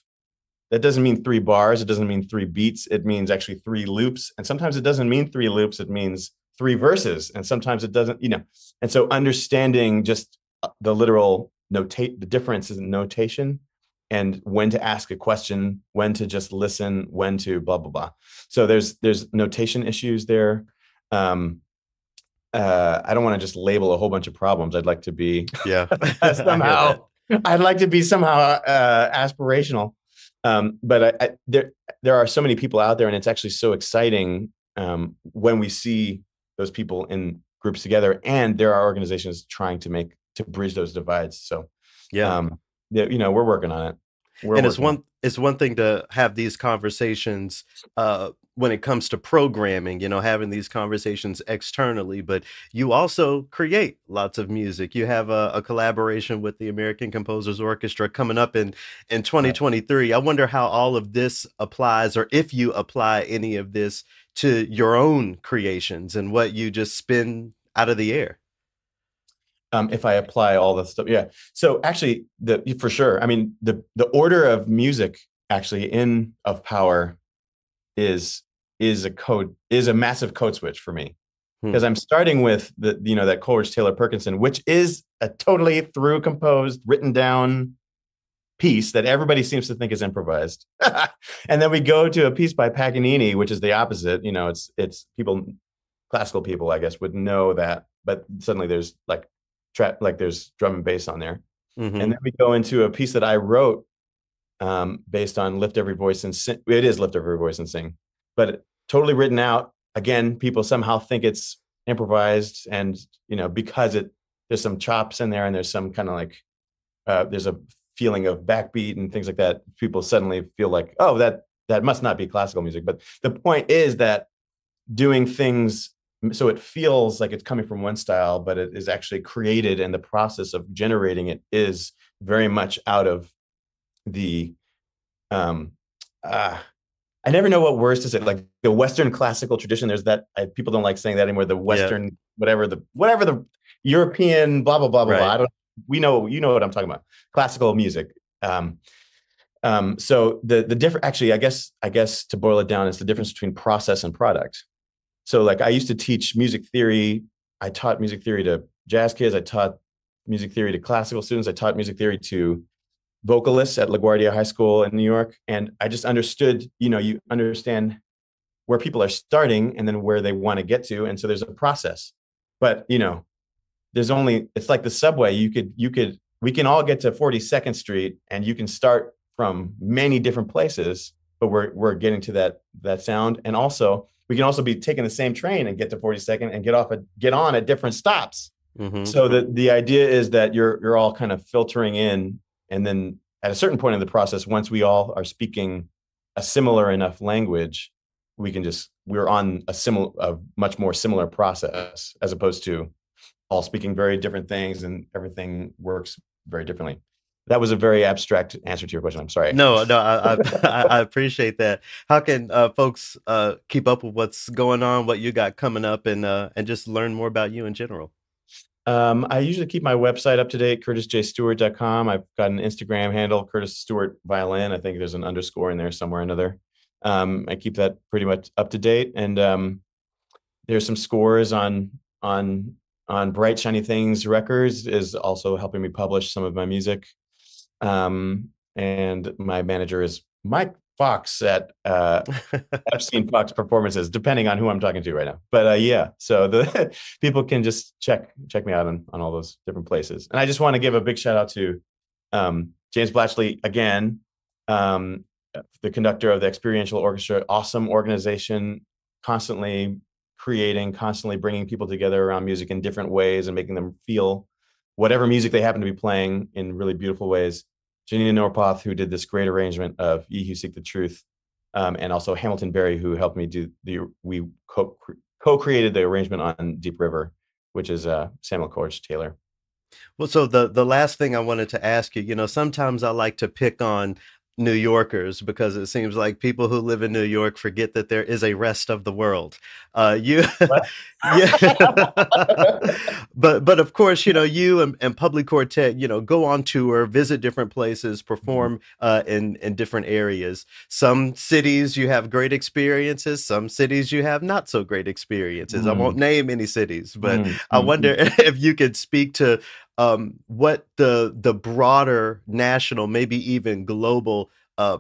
that doesn't mean 3 bars, it doesn't mean 3 beats, it means actually 3 loops, and sometimes it doesn't mean 3 loops, it means 3 verses, and sometimes it doesn't, and so understanding just the literal the differences in notation, and when to ask a question, when to just listen, when to blah blah blah. So there's notation issues there. I don't want to just label a whole bunch of problems. I'd like to be aspirational, but there are so many people out there, and it's actually so exciting when we see those people in groups together, and there are organizations trying to bridge those divides. So we're working on it. It's one thing to have these conversations when it comes to programming, you know, having these conversations externally, but you also create lots of music. You have a collaboration with the American Composers Orchestra coming up in 2023. I wonder how all of this applies, or if you apply any of this to your own creations and what you just spin out of the air. If I apply all the stuff. Yeah. So actually, for sure. I mean, the order of music actually in Of Power is a massive code switch for me, because I'm starting with that Coleridge-Taylor Perkinson, which is a totally through composed, written down piece that everybody seems to think is improvised. And then we go to a piece by Paganini, which is the opposite. You know, it's classical people, I guess, would know that, but suddenly there's there's drum and bass on there. Mm-hmm. And then we go into a piece that I wrote based on Lift Every Voice and Sing. It is Lift Every Voice and Sing, but totally written out. Again, people somehow think it's improvised, and because there's some chops in there, and there's some kind of there's a feeling of backbeat and things like that. People suddenly feel like, oh, that must not be classical music. But the point is that doing things so it feels like it's coming from one style, but it is actually created, and the process of generating it is very much out of the I never know what words to say, like the Western classical tradition. There's that people don't like saying that anymore, the Western, whatever the European blah blah blah blah, right. Blah. You know what I'm talking about, classical music. So the different, actually, I guess to boil it down, is the difference between process and product. So I used to teach music theory. I taught music theory to jazz kids. I taught music theory to classical students. I taught music theory to vocalists at LaGuardia High School in New York. And I just understood, you understand where people are starting and then where they want to get to. And so there's a process, but it's like the subway. We can all get to 42nd Street, and you can start from many different places, but we're getting to that sound. And also, we can also be taking the same train and get to 42nd and get on at different stops. Mm-hmm. So the idea is that you're all kind of filtering in, and then at a certain point in the process, once we all are speaking a similar enough language, we're on a much more similar process, as opposed to all speaking very different things and everything works very differently. That was a very abstract answer to your question. I'm sorry. No, I appreciate that. How can folks keep up with what's going on, what you got coming up, and just learn more about you in general? I usually keep my website up to date, curtisjstewart.com. I've got an Instagram handle, Curtis Stewart Violin. I think there's an underscore in there somewhere or another. I keep that pretty much up to date. And there's some scores on Bright Shiny Things Records, is also helping me publish some of my music. And my manager is Mike Fox at Epstein Fox Performances, depending on who I'm talking to right now. But so the people can just check me out on all those different places. And I just want to give a big shout out to James Blatchley again, the conductor of the Experiential Orchestra. Awesome organization, constantly creating, constantly bringing people together around music in different ways and making them feel whatever music they happen to be playing in really beautiful ways. Janita Norpoth, who did this great arrangement of Ye Who Seek the Truth, and also Hamilton Berry, who helped me we co-created the arrangement on Deep River, which is Samuel Coleridge-Taylor. Well, so the last thing I wanted to ask you, sometimes I like to pick on New Yorkers, because it seems like people who live in New York forget that there is a rest of the world. But of course, you and PUBLIQuartet, go on tour, visit different places, perform in different areas. Some cities you have great experiences, some cities you have not so great experiences. I won't name any cities, but I wonder if you could speak to what the broader national, maybe even global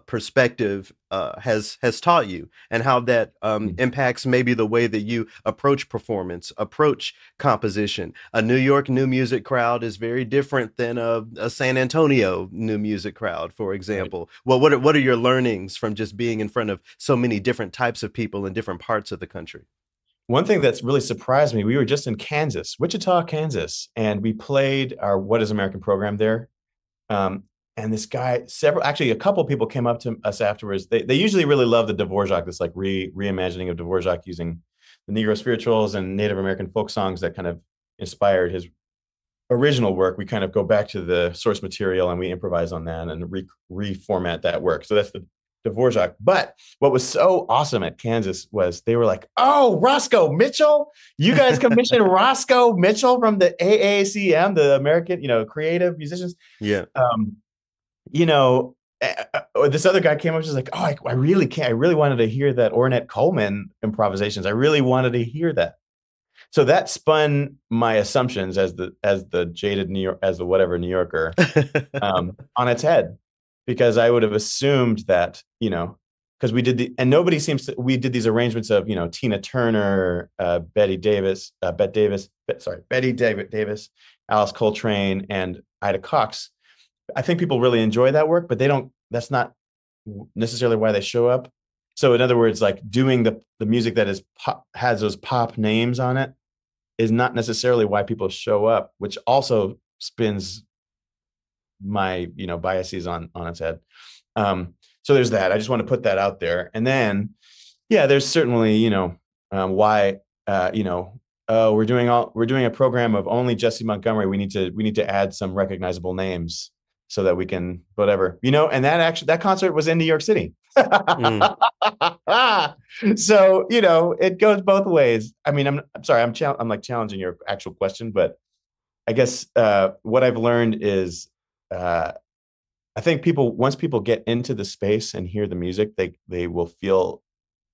perspective has taught you, and how that impacts maybe the way that you approach performance, approach composition. A New York new music crowd is very different than a San Antonio new music crowd, for example. Right. Well, what are your learnings from just being in front of so many different types of people in different parts of the country? One thing that's really surprised me, we were just in Kansas, Wichita, Kansas, and we played our What is American program there. And this guy, actually a couple of people came up to us afterwards. They usually really love the Dvorak, this like reimagining of Dvorak using the Negro spirituals and Native American folk songs that kind of inspired his original work. We kind of go back to the source material and we improvise on that and reformat that work. So that's the Dvorak. But what was so awesome at Kansas was they were like, oh, Roscoe Mitchell, you guys commissioned Roscoe Mitchell from the AACM, the American, creative musicians. Yeah. This other guy came up and was like, oh, I really wanted to hear that Ornette Coleman improvisations. I really wanted to hear that. So that spun my assumptions as the jaded New Yorker on its head, because I would have assumed that, because we did these arrangements of, Tina Turner, Betty Davis, Alice Coltrane, and Ida Cox. I think people really enjoy that work, but that's not necessarily why they show up. So in other words, like doing the music that is pop, has those pop names on it, is not necessarily why people show up, which also spins my, biases on its head. So there's that. I just want to put that out there. And then, yeah, there's certainly, we're doing a program of only Jesse Montgomery. We need to add some recognizable names so that we can whatever, and that concert was in New York City. So, it goes both ways. I mean, I'm sorry. I'm like challenging your actual question, but I guess what I've learned is I think once people get into the space and hear the music, they will feel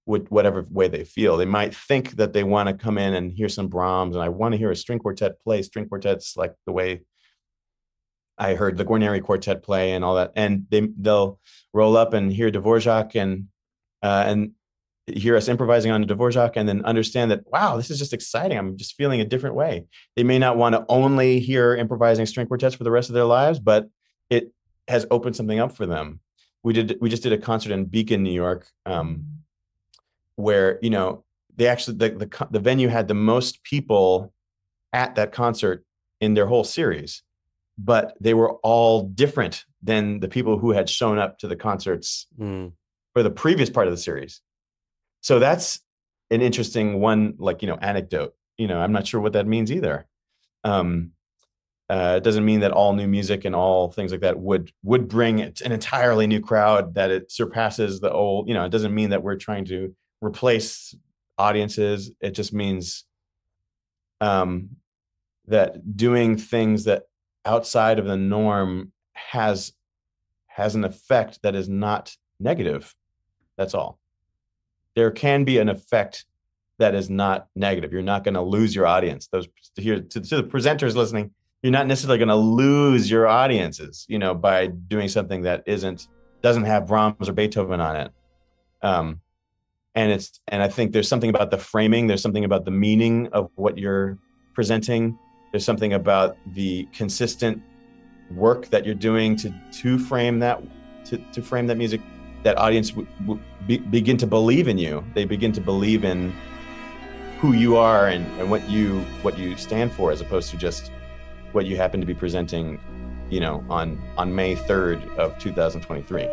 with whatever way they feel. They might think that they want to come in and hear some Brahms, and I want to hear a string quartet play. String quartets, like the way I heard the Guarneri Quartet play and all that, and they'll roll up and hear Dvorak and hear us improvising on Dvorak, and then understand that, wow, this is just exciting. I'm just feeling a different way. They may not want to only hear improvising string quartets for the rest of their lives, but it has opened something up for them. We just did a concert in Beacon, New York, where they actually the venue had the most people at that concert in their whole series, but they were all different than the people who had shown up to the concerts for the previous part of the series. So that's an interesting one, anecdote. I'm not sure what that means either. It doesn't mean that all new music and all things like that would bring an entirely new crowd, that it surpasses the old. It doesn't mean that we're trying to replace audiences. It just means that doing things that outside of the norm has an effect that is not negative. That's all. There can be an effect that is not negative. You're not going to lose your audience. Those here to the presenters listening, you're not necessarily going to lose your audiences, by doing something that doesn't have Brahms or Beethoven on it. And I think there's something about the framing. There's something about the meaning of what you're presenting. There's something about the consistent work that you're doing to frame that music, that audience begin to believe in you. They begin to believe in who you are and what you stand for, as opposed to just what you happen to be presenting, on May 3rd of 2023.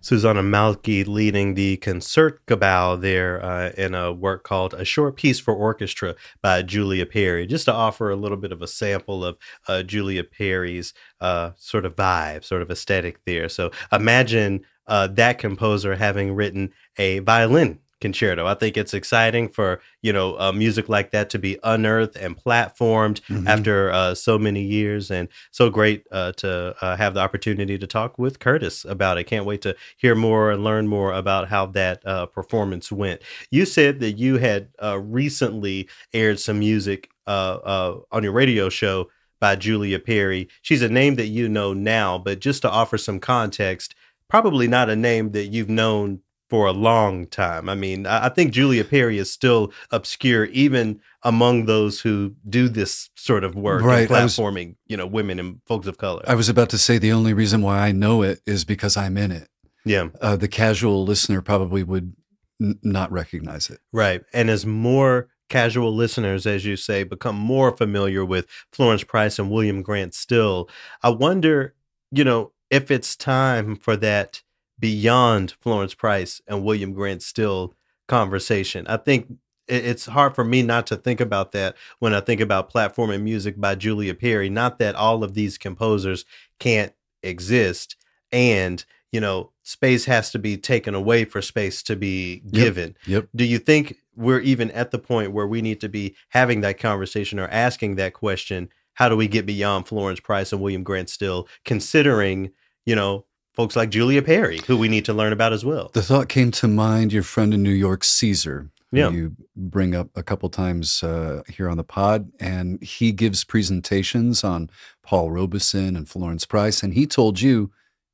Susanna Malki leading the Concertgebouw there in a work called A Short Piece for Orchestra by Julia Perry, just to offer a little bit of a sample of Julia Perry's sort of vibe, sort of aesthetic there. So imagine that composer having written a violin concerto. I think it's exciting for, music like that to be unearthed and platformed after so many years, and so great to have the opportunity to talk with Curtis about it. Can't wait to hear more and learn more about how that performance went. You said that you had recently aired some music on your radio show by Julia Perry. She's a name that you know now, but just to offer some context, probably not a name that you've known for a long time. I mean, I think Julia Perry is still obscure even among those who do this sort of work, right, platforming, you know, women and folks of color. I was about to say the only reason why I know it is because I'm in it. Yeah. The casual listener probably would not recognize it. Right. And as more casual listeners, as you say, become more familiar with Florence Price and William Grant Still, I wonder, you know, if it's time for that beyond Florence Price and William Grant Still conversation. I think it's hard for me not to think about that when I think about platforming music by Julia Perry. Not that all of these composers can't exist, and, you know, space has to be taken away for space to be given. Yep. Do you think we're even at the point where we need to be having that conversation or asking that question? How do we get beyond Florence Price and William Grant Still, considering, you know, folks like Julia Perry, who we need to learn about as well? The thought came to mind, your friend in New York, Caesar, who you bring up a couple times here on the pod, and he gives presentations on Paul Robeson and Florence Price, and he told you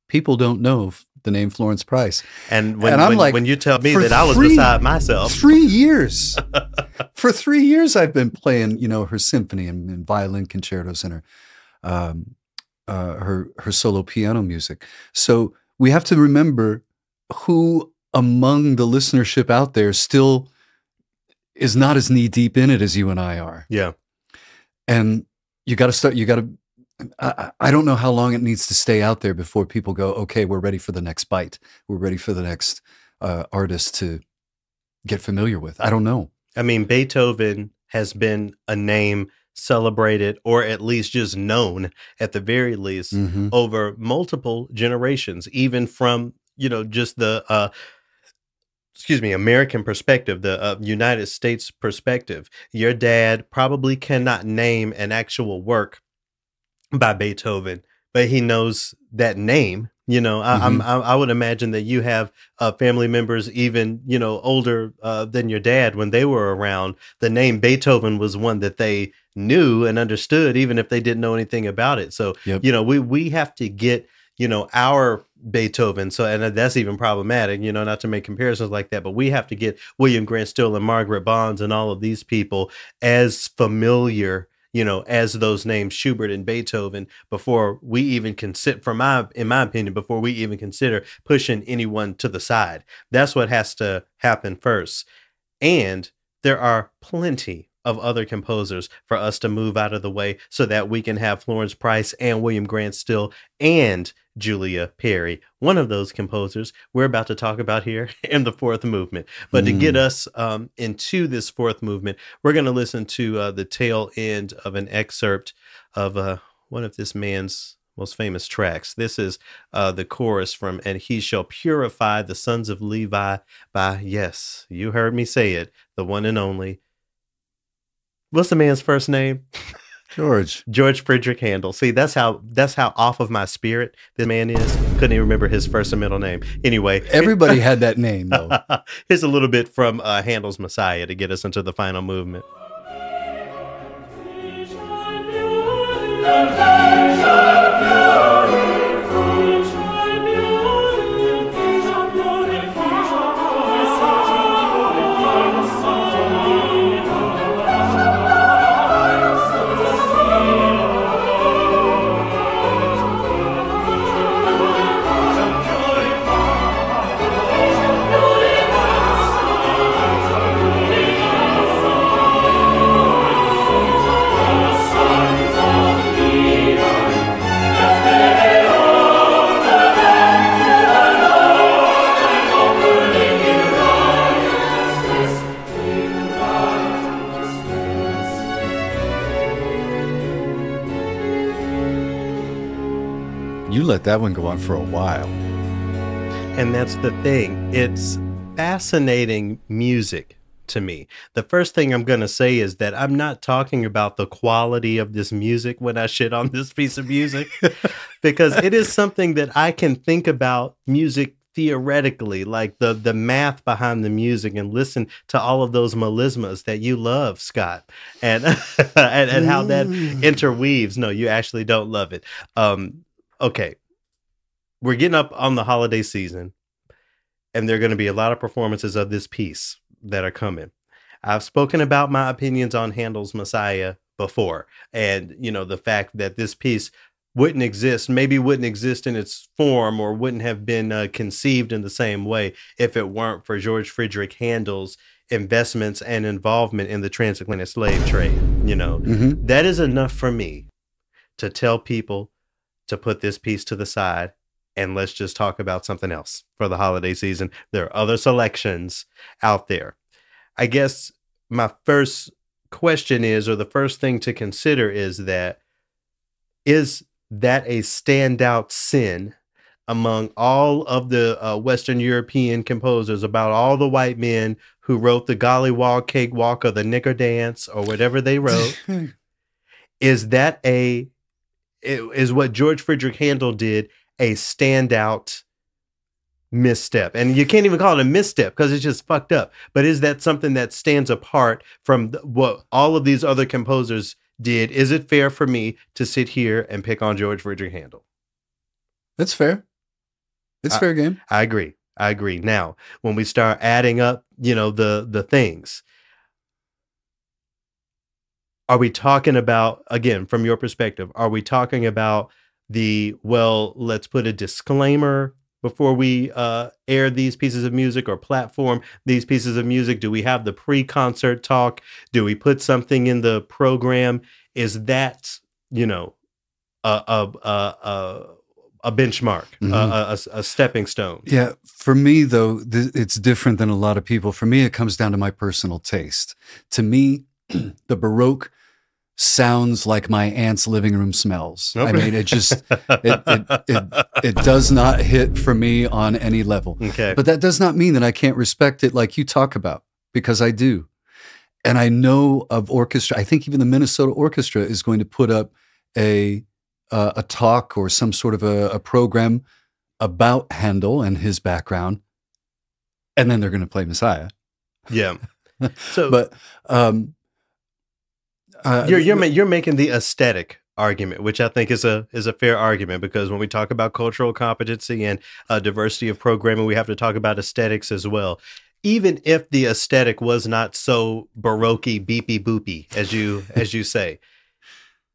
people don't know the name Florence Price. And when you tell me that, I was beside myself. 3 years. For 3 years, I've been playing, you know, her symphony and violin concertos and her her solo piano music. So we have to remember who among the listenership out there still is not as knee deep in it as you and I are. Yeah. And you got to start, you got to, I don't know how long it needs to stay out there before people go, okay, we're ready for the next bite. We're ready for the next artist to get familiar with. I don't know. I mean, Beethoven has been a name celebrated, or at least just known at the very least, over multiple generations, even from, you know, just the excuse me, American perspective, the United States perspective. Your dad probably cannot name an actual work by Beethoven, but he knows that name. You know, I would imagine that you have family members, even, you know, older than your dad, when they were around. The name Beethoven was one that they knew and understood, even if they didn't know anything about it. So, you know, we have to get, you know, our Beethoven. So, and that's even problematic, you know, not to make comparisons like that, but we have to get William Grant Still and Margaret Bonds and all of these people as familiar, you know, as those names, Schubert and Beethoven, before we even can sit, in my opinion, before we even consider pushing anyone to the side. That's what has to happen first. And there are plenty of other composers for us to move out of the way so that we can have Florence Price and William Grant Still and Julia Perry, one of those composers we're about to talk about here in the fourth movement. But to get us into this fourth movement, we're going to listen to the tail end of an excerpt of one of this man's most famous tracks. This is the chorus from And He Shall Purify the Sons of Levi by, yes, you heard me say it, the one and only, what's the man's first name? George Friedrich Handel. See, that's how off of my spirit this man is. Couldn't even remember his first and middle name. Anyway. Everybody had that name, though. Here's a little bit from Handel's Messiah to get us into the final movement. Let that one go on for a while. And that's the thing. It's fascinating music to me. The first thing I'm going to say is that I'm not talking about the quality of this music when I shit on this piece of music, because it is something that I can think about music theoretically, like the math behind the music, and listen to all of those melismas that you love, Scott, and and how that interweaves. No, you actually don't love it. Okay, we're getting up on the holiday season, and there are going to be a lot of performances of this piece that are coming. I've spoken about my opinions on Handel's Messiah before, and, you know, the fact that this piece wouldn't exist, maybe wouldn't exist in its form, or wouldn't have been conceived in the same way if it weren't for George Frideric Handel's investments and involvement in the transatlantic slave trade. You know, mm-hmm. that is enough for me to tell people to put this piece to the side and let's just talk about something else for the holiday season. There are other selections out there. I guess my first question is, or the first thing to consider is that a standout sin among all of the Western European composers about all the white men who wrote the Gollywog Cakewalk or the Nigger Dance or whatever they wrote? Is that is what George Frideric Handel did a standout misstep? And you can't even call it a misstep because it's just fucked up. But is that something that stands apart from what all of these other composers did? Is it fair for me to sit here and pick on George Frideric Handel? That's fair. It's fair game. I agree. I agree. Now, when we start adding up, you know, the things, are we talking about, again, from your perspective, are we talking about the, well, let's put a disclaimer before we air these pieces of music or platform these pieces of music? Do we have the pre-concert talk? Do we put something in the program? Is that, you know, a benchmark, mm-hmm. a stepping stone? Yeah. For me, though, it's different than a lot of people. For me, it comes down to my personal taste. To me, the Baroque sounds like my aunt's living room smells. Nope. I mean, it just, it does not hit for me on any level. Okay. But that does not mean that I can't respect it like you talk about, because I do. And I know of orchestra, I think even the Minnesota Orchestra is going to put up a talk or some sort of a program about Handel and his background, and then they're going to play Messiah. Yeah. So, but you're making the aesthetic argument, which I think is a fair argument, because when we talk about cultural competency and diversity of programming, we have to talk about aesthetics as well. Even if the aesthetic was not so Baroque-y, beepy boopy, as you say.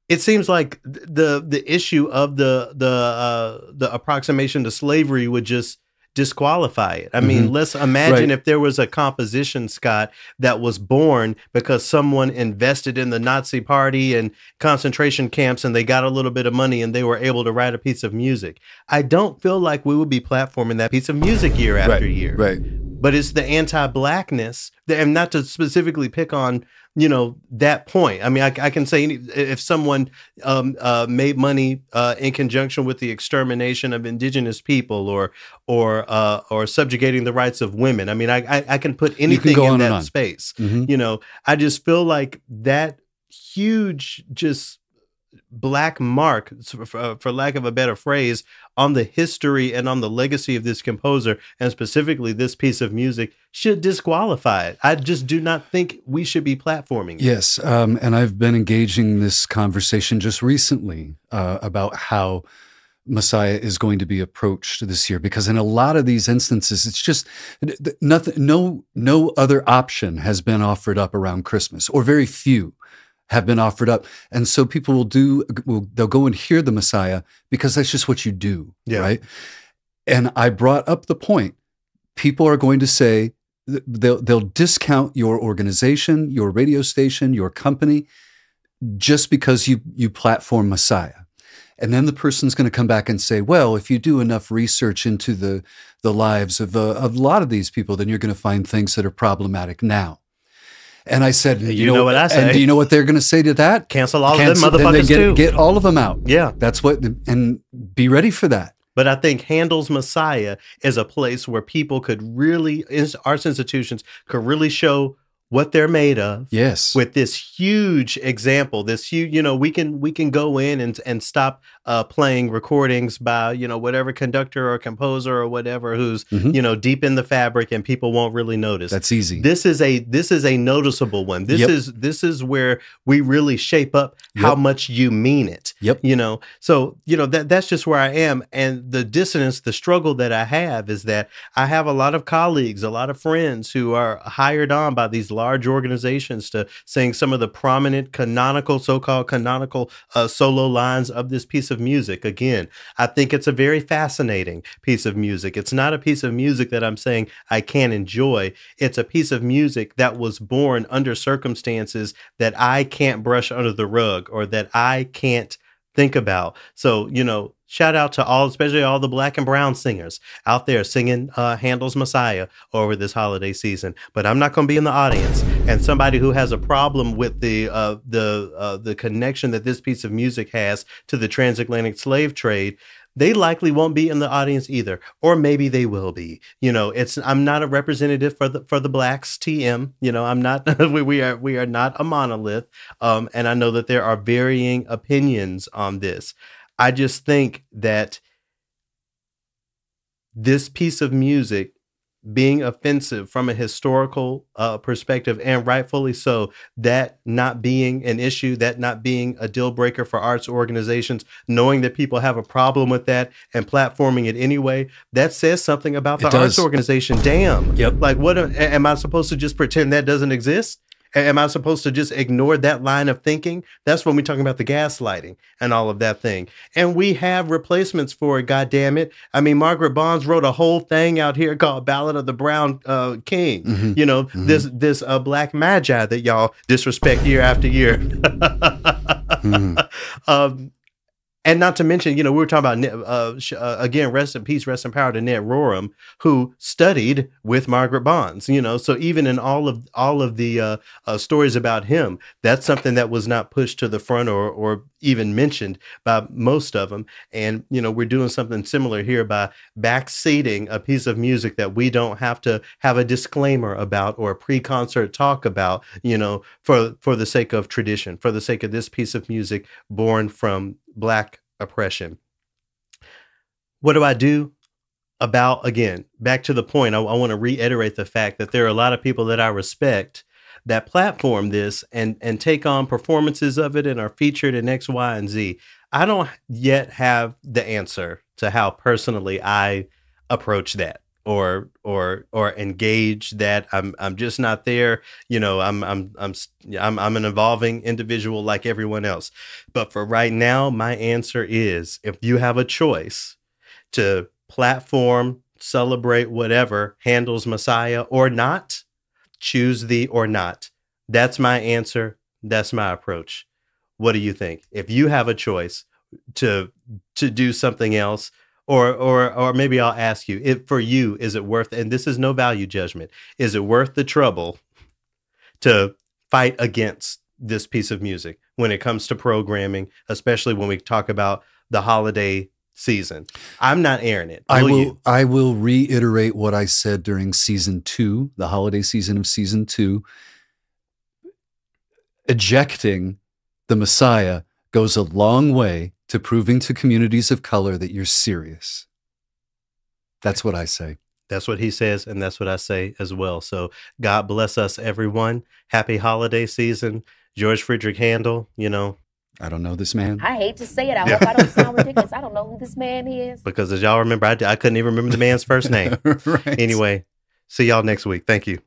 It seems like the issue of the approximation to slavery would just disqualify it. I mean, mm-hmm. let's imagine, right. if there was a composition, Scott, that was born because someone invested in the Nazi Party and concentration camps, and they got a little bit of money and they were able to write a piece of music. I don't feel like we would be platforming that piece of music year after year. Right. But it's the anti-blackness, and not to specifically pick on, you know, that point. I mean, I can say if someone made money in conjunction with the extermination of indigenous people or subjugating the rights of women. I mean, I can put anything in that space. Mm-hmm. You know, I just feel like that huge, just black mark, for lack of a better phrase, on the history and on the legacy of this composer, and specifically this piece of music, should disqualify it. I just do not think we should be platforming it. Yes, and I've been engaging this conversation just recently about how Messiah is going to be approached this year, because in a lot of these instances, it's just nothing. No other option has been offered up around Christmas, or very few have been offered up. And so people they'll go and hear the Messiah because that's just what you do, yeah. right? And I brought up the point, people are going to say, they'll discount your organization, your radio station, your company, just because you platform Messiah. And then the person's going to come back and say, well, if you do enough research into the lives of a lot of these people, then you're going to find things that are problematic now. And I said, you know what I say. And do you know what they're going to say to that? Cancel all of them motherfuckers, then get all of them out. Yeah. That's what, and be ready for that. But I think Handel's Messiah is a place where people could really, our institutions could really show what they're made of. Yes. With this huge example, this huge, you know, we can go in and stop playing recordings by, you know, whatever conductor or composer or whatever who's, mm-hmm. you know, deep in the fabric, and people won't really notice. That's easy. This is a noticeable one. This yep. is where we really shape up yep. how much you mean it. Yep. You know, so, you know, that's just where I am. And the dissonance, the struggle that I have is that I have a lot of colleagues, a lot of friends who are hired on by these large organizations to sing some of the prominent canonical, so-called canonical solo lines of this piece of music. Again, I think it's a very fascinating piece of music. It's not a piece of music that I'm saying I can't enjoy. It's a piece of music that was born under circumstances that I can't brush under the rug or that I can't think about. So, you know, shout out to all, especially all the black and brown singers out there singing Handel's Messiah over this holiday season. But I'm not going to be in the audience. And somebody who has a problem with the connection that this piece of music has to the transatlantic slave trade, they likely won't be in the audience either, or maybe they will be. You know, it's, I'm not a representative for the blacks, TM. You know, I'm not. we are not a monolith, and I know that there are varying opinions on this. I just think that this piece of music being offensive from a historical perspective, and rightfully so, that not being an issue, that not being a deal breaker for arts organizations, knowing that people have a problem with that and platforming it anyway, that says something about the arts organization. Damn. Yep. Like, what am I supposed to just pretend that doesn't exist? Am I supposed to just ignore that line of thinking? That's when we're talking about the gaslighting and all of that thing. And we have replacements for it, goddammit. I mean, Margaret Bonds wrote a whole thing out here called Ballad of the Brown King. Mm-hmm. You know, mm-hmm. this black magi that y'all disrespect year after year. Mm-hmm. And not to mention, you know, we were talking about, again, rest in peace, rest in power to Ned Rorem, who studied with Margaret Bonds, you know, so even in all of the stories about him, that's something that was not pushed to the front or even mentioned by most of them. And, you know, we're doing something similar here by backseating a piece of music that we don't have to have a disclaimer about or a pre-concert talk about, you know, for the sake of tradition, for the sake of this piece of music born from Black oppression. What do I do about, again, back to the point, I want to reiterate the fact that there are a lot of people that I respect that platform this and take on performances of it and are featured in X, Y, and Z. I don't yet have the answer to how personally I approach that or engage that. I'm just not there. You know, I'm an evolving individual like everyone else. But for right now, my answer is, if you have a choice to platform, celebrate, whatever, Handel's Messiah or not, choose the or not. That's my answer. That's my approach. What do you think? If you have a choice to do something else, or maybe I'll ask you, if for you, is it worth, and this is no value judgment, is it worth the trouble to fight against this piece of music when it comes to programming, especially when we talk about the holiday season? I'm not airing it. I will reiterate what I said during season two, the holiday season of season two. Ejecting the Messiah goes a long way to proving to communities of color that you're serious. That's what I say. That's what he says, and that's what I say as well. So God bless us, everyone. Happy holiday season. George Frideric Handel, you know, I don't know this man. I hate to say it. I hope I don't sound ridiculous. I don't know who this man is. Because as y'all remember, I couldn't even remember the man's first name. Right. Anyway, see y'all next week. Thank you.